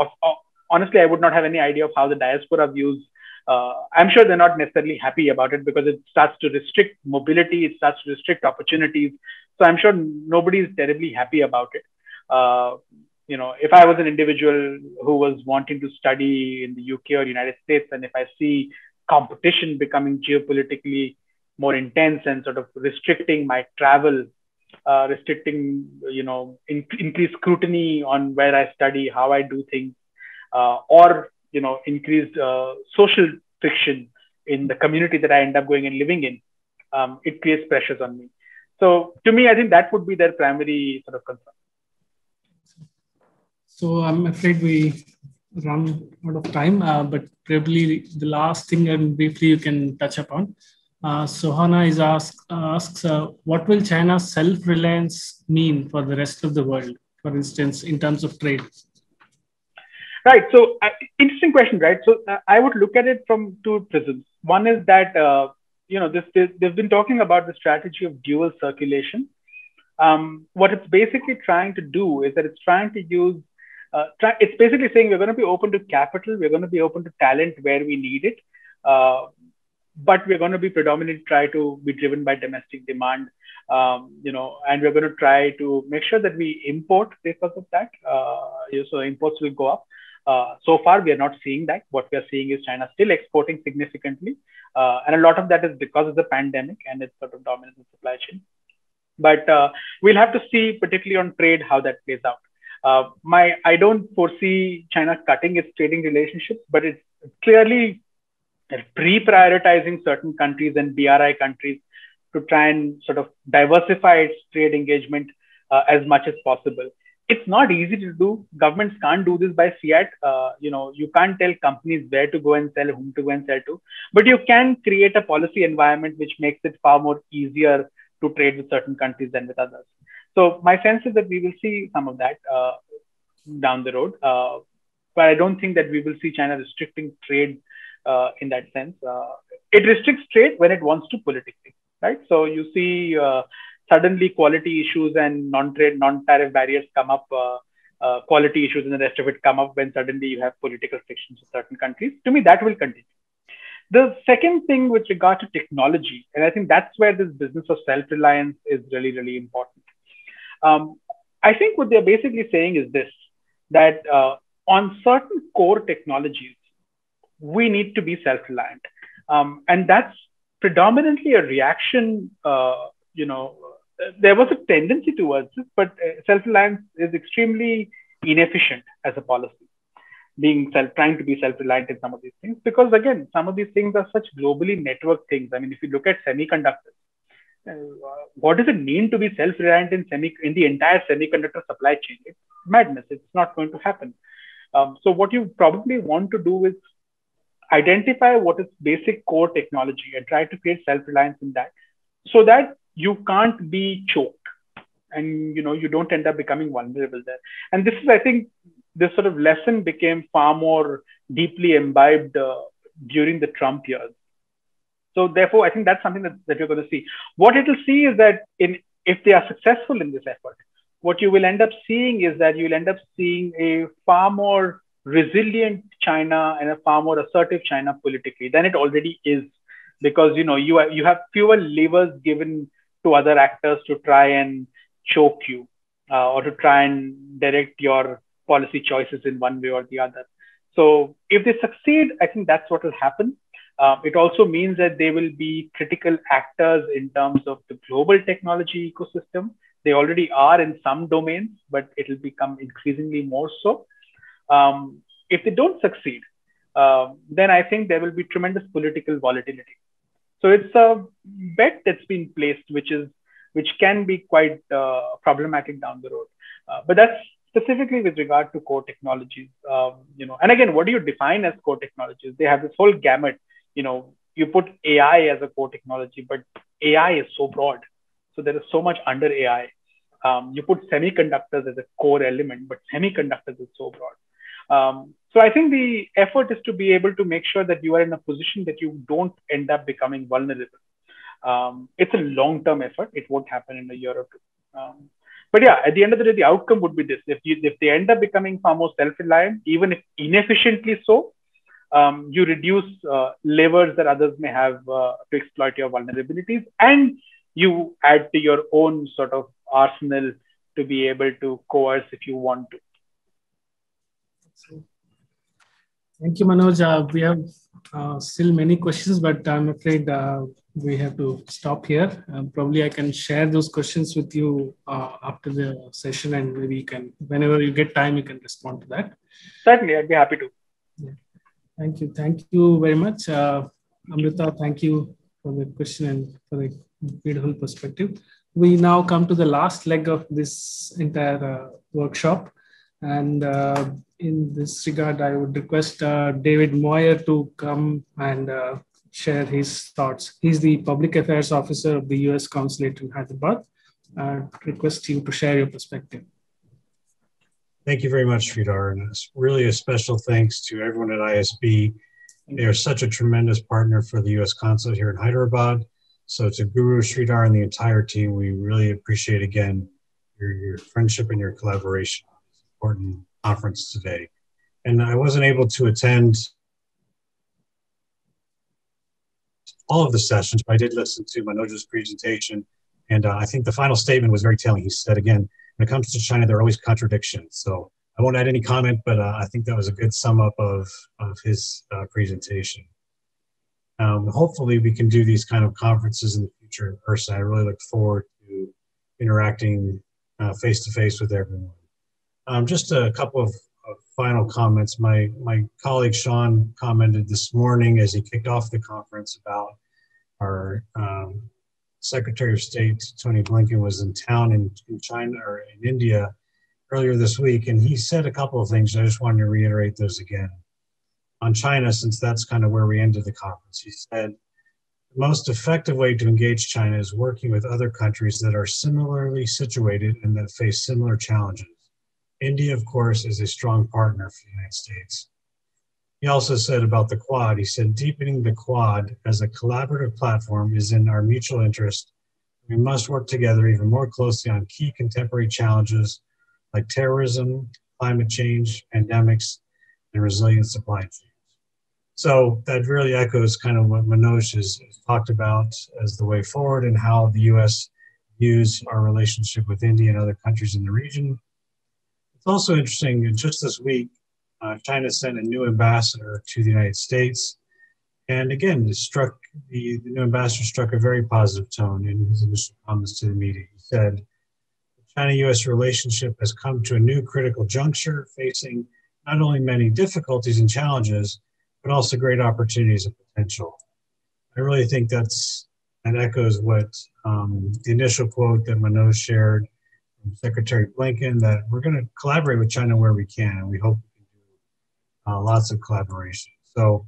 honestly, I would not have any idea of how the diaspora views. I'm sure they're not necessarily happy about it because it starts to restrict mobility, it starts to restrict opportunities. So I'm sure nobody is terribly happy about it. If I was an individual who was wanting to study in the UK or United States, and if I see competition becoming geopolitically more intense and sort of restricting my travel, restricting, increased scrutiny on where I study, how I do things, or increased social friction in the community that I end up going and living in, it creates pressures on me. So to me, I think that would be their primary sort of concern. So I'm afraid we run out of time, but probably the last thing and briefly you can touch upon. Sohana asks, what will China's self-reliance mean for the rest of the world, for instance, in terms of trade? Right. So interesting question, right? So I would look at it from two prisms. One is that, they've been talking about the strategy of dual circulation. What it's basically trying to do is that it's trying to use, it's basically saying we're going to be open to capital, we're going to be open to talent where we need it. But we're going to be predominantly try to be driven by domestic demand, and we're going to try to make sure that we import because of that. So imports will go up. So far, we are not seeing that. What we are seeing is China still exporting significantly. And a lot of that is because of the pandemic and its sort of dominance in supply chain. But we'll have to see, particularly on trade, how that plays out. I don't foresee China cutting its trading relationships, but it's clearly pre-prioritizing certain countries and BRI countries to try and sort of diversify its trade engagement as much as possible. It's not easy to do. Governments can't do this by fiat. You can't tell companies where to go and sell, whom to go and sell to. But you can create a policy environment which makes it far more easier to trade with certain countries than with others. So my sense is that we will see some of that down the road. But I don't think that we will see China restricting trade in that sense. It restricts trade when it wants to politically, right? So you see suddenly quality issues and non-trade, non-tariff barriers come up, quality issues and the rest of it come up when suddenly you have political frictions with certain countries. To me, that will continue. The second thing with regard to technology, and I think that's where this business of self-reliance is really, really important. I think what they're basically saying is this, that on certain core technologies, we need to be self-reliant. And that's predominantly a reaction, there was a tendency towards this, but self-reliance is extremely inefficient as a policy, trying to be self-reliant in some of these things. Because again, some of these things are such globally networked things. I mean, if you look at semiconductors, what does it mean to be self-reliant in the entire semiconductor supply chain? It's madness. It's not going to happen. So what you probably want to do is identify what is basic core technology and try to create self-reliance in that so that you can't be choked and, you don't end up becoming vulnerable there. And this is, I think, this sort of lesson became far more deeply imbibed during the Trump years. So therefore, I think that's something that you're going to see. What it will see is that if they are successful in this effort, what you will end up seeing is that you'll end up seeing a far more resilient China and a far more assertive China politically than it already is, because you have fewer levers given to other actors to try and choke you or to try and direct your policy choices in one way or the other. So if they succeed, I think that's what will happen. It also means that they will be critical actors in terms of the global technology ecosystem. They already are in some domains, but it will become increasingly more so. If they don't succeed, then I think there will be tremendous political volatility. So it's a bet that's been placed, which can be quite problematic down the road. But that's specifically with regard to core technologies. And again, what do you define as core technologies? They have this whole gamut. You put AI as a core technology, but AI is so broad. So there is so much under AI. You put semiconductors as a core element, but semiconductors is so broad. So I think the effort is to be able to make sure that you are in a position that you don't end up becoming vulnerable. It's a long-term effort. It won't happen in a year or two. But yeah, at the end of the day, the outcome would be this. If they end up becoming far more self-reliant, even if inefficiently so, you reduce levers that others may have to exploit your vulnerabilities, and you add to your own sort of arsenal to be able to coerce if you want to. Thank you, Manoj. We have still many questions, but I'm afraid we have to stop here. Probably I can share those questions with you after the session, and maybe you can, whenever you get time, you can respond to that. Certainly, I'd be happy to. Yeah. Thank you. Thank you very much. Amrita, thank you for the question and for the beautiful perspective. We now come to the last leg of this entire workshop. And in this regard, I would request David Moyer to come and share his thoughts. He's the Public Affairs Officer of the U.S. Consulate in Hyderabad. I request you to share your perspective. Thank you very much, Sridhar. And it's really a special thanks to everyone at ISB. They are such a tremendous partner for the U.S. Consulate here in Hyderabad. So to Guru, Sridhar, and the entire team, we really appreciate, again, your friendship and your collaboration. Important conference today. And I wasn't able to attend all of the sessions, but I did listen to Manoj's presentation. And I think the final statement was very telling. He said, again, when it comes to China, there are always contradictions. So I won't add any comment, but I think that was a good sum up of his presentation. Hopefully we can do these kind of conferences in the future in person. I really look forward to interacting face to face with everyone. Just a couple of final comments. My colleague Sean commented this morning as he kicked off the conference about our Secretary of State Tony Blinken was in town in China or in India earlier this week, and he said a couple of things. I just wanted to reiterate those again. On China, since that's kind of where we ended the conference, he said, the most effective way to engage China is working with other countries that are similarly situated and that face similar challenges. India, of course, is a strong partner for the United States. He also said about the Quad, he said, deepening the Quad as a collaborative platform is in our mutual interest. We must work together even more closely on key contemporary challenges like terrorism, climate change, pandemics, and resilient supply chains. So that really echoes kind of what Manoj has talked about as the way forward and how the U.S. views our relationship with India and other countries in the region. It's also interesting, just this week, China sent a new ambassador to the United States. And again, the new ambassador struck a very positive tone in his initial comments to the meeting. He said, the China-U.S. relationship has come to a new critical juncture, facing not only many difficulties and challenges, but also great opportunities and potential. I really think that echoes what the initial quote that Manoj shared from Secretary Blinken, that we're going to collaborate with China where we can, and we hope we can do lots of collaboration. So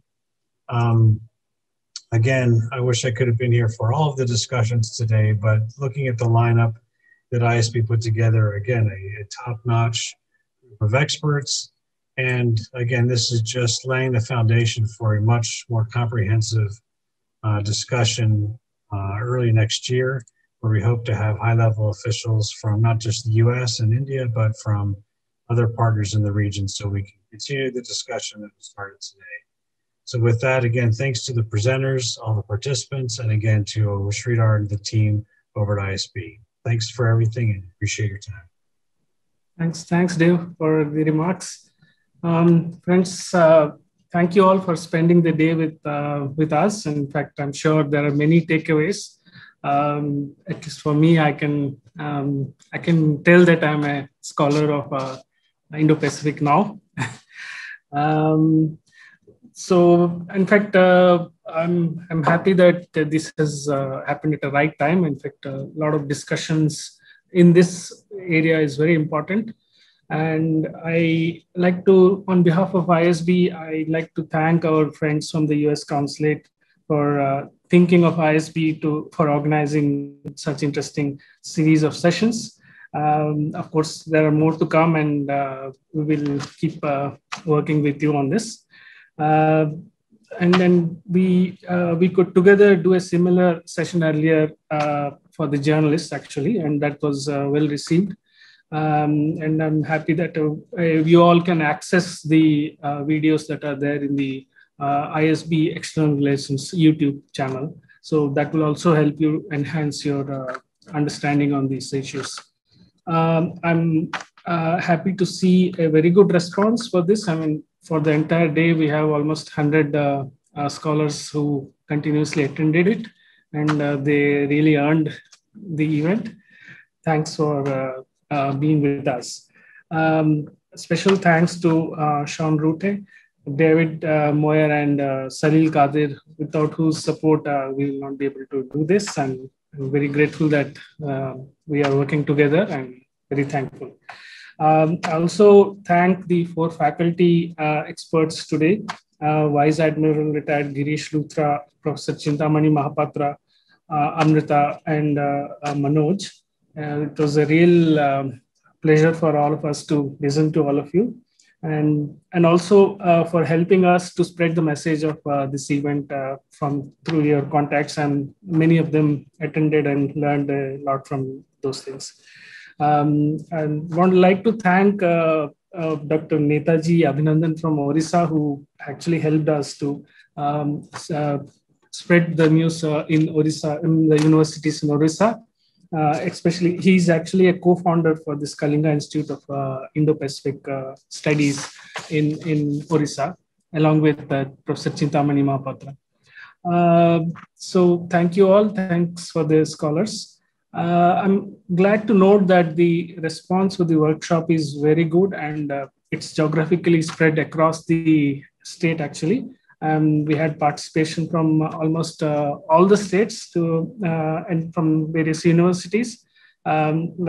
again, I wish I could have been here for all of the discussions today, but looking at the lineup that ISB put together, again, a top-notch group of experts. And again, this is just laying the foundation for a much more comprehensive discussion early next year, where we hope to have high-level officials from not just the U.S. and India, but from other partners in the region, so we can continue the discussion that we started today. So with that, again, thanks to the presenters, all the participants, and again to Sridhar and the team over at ISB. Thanks for everything and appreciate your time. Thanks, Dave, for the remarks. Friends, thank you all for spending the day with us. In fact, I'm sure there are many takeaways. At least for me, I can tell that I'm a scholar of Indo-Pacific now. So, in fact, I'm happy that this has happened at the right time. In fact, a lot of discussions in this area is very important. And I like to, on behalf of ISB, I'd like to thank our friends from the U.S. Consulate for thinking of ISB for organizing such interesting series of sessions. Of course, there are more to come, and we will keep working with you on this. And then we could together do a similar session earlier for the journalists, actually, and that was well received. And I'm happy that you all can access the videos that are there in the ISB External Relations YouTube channel. So that will also help you enhance your understanding on these issues. I'm happy to see a very good response for this. I mean, for the entire day, we have almost 100 scholars who continuously attended it, and they really earned the event. Thanks for being with us. Special thanks to Sean Rute, David Moyer, and Salil Kadir, without whose support we will not be able to do this. And I'm very grateful that we are working together. I'm very thankful. I also thank the four faculty experts today, Vice Admiral Retired Girish Luthra, Professor Chintamani Mahapatra, Amrita, and Manoj. It was a real pleasure for all of us to listen to all of you, and also for helping us to spread the message of this event through your contacts, and many of them attended and learned a lot from those things. I would like to thank Dr. Netaji Abhinandan from Orissa, who actually helped us to spread the news in Orissa, in the universities in Orissa. Especially, he's actually a co-founder for this Kalinga Institute of Indo-Pacific Studies in Orissa, along with Professor Chintamani Mahapatra. So thank you all. Thanks for the scholars. I'm glad to note that the response for the workshop is very good, and it's geographically spread across the state actually. We had participation from almost all the states to, and from various universities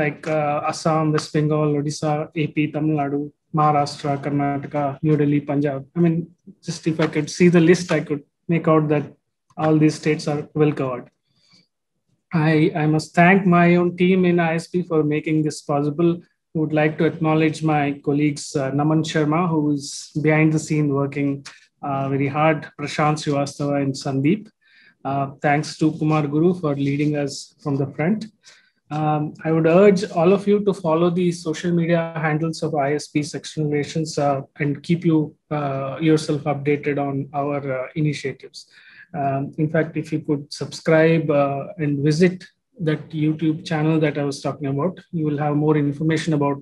like Assam, West Bengal, Odisha, AP, Tamil Nadu, Maharashtra, Karnataka, New Delhi, Punjab. I mean, just if I could see the list, I could make out that all these states are well covered. I must thank my own team in ISP for making this possible. I would like to acknowledge my colleagues, Naman Sharma, who is behind the scene working very hard, Prashant Srivastava and Sandeep. Thanks to Kumar Guru for leading us from the front. I would urge all of you to follow the social media handles of ISP Sectional Relations and keep you yourself updated on our initiatives. In fact, if you could subscribe and visit that YouTube channel that I was talking about, you will have more information about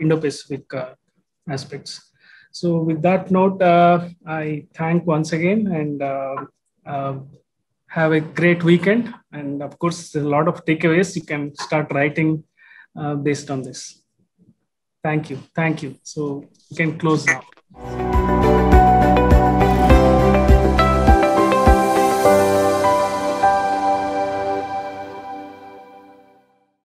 Indo-Pacific aspects. So with that note, I thank once again and have a great weekend. And of course, a lot of takeaways. You can start writing based on this. Thank you. So you can close now.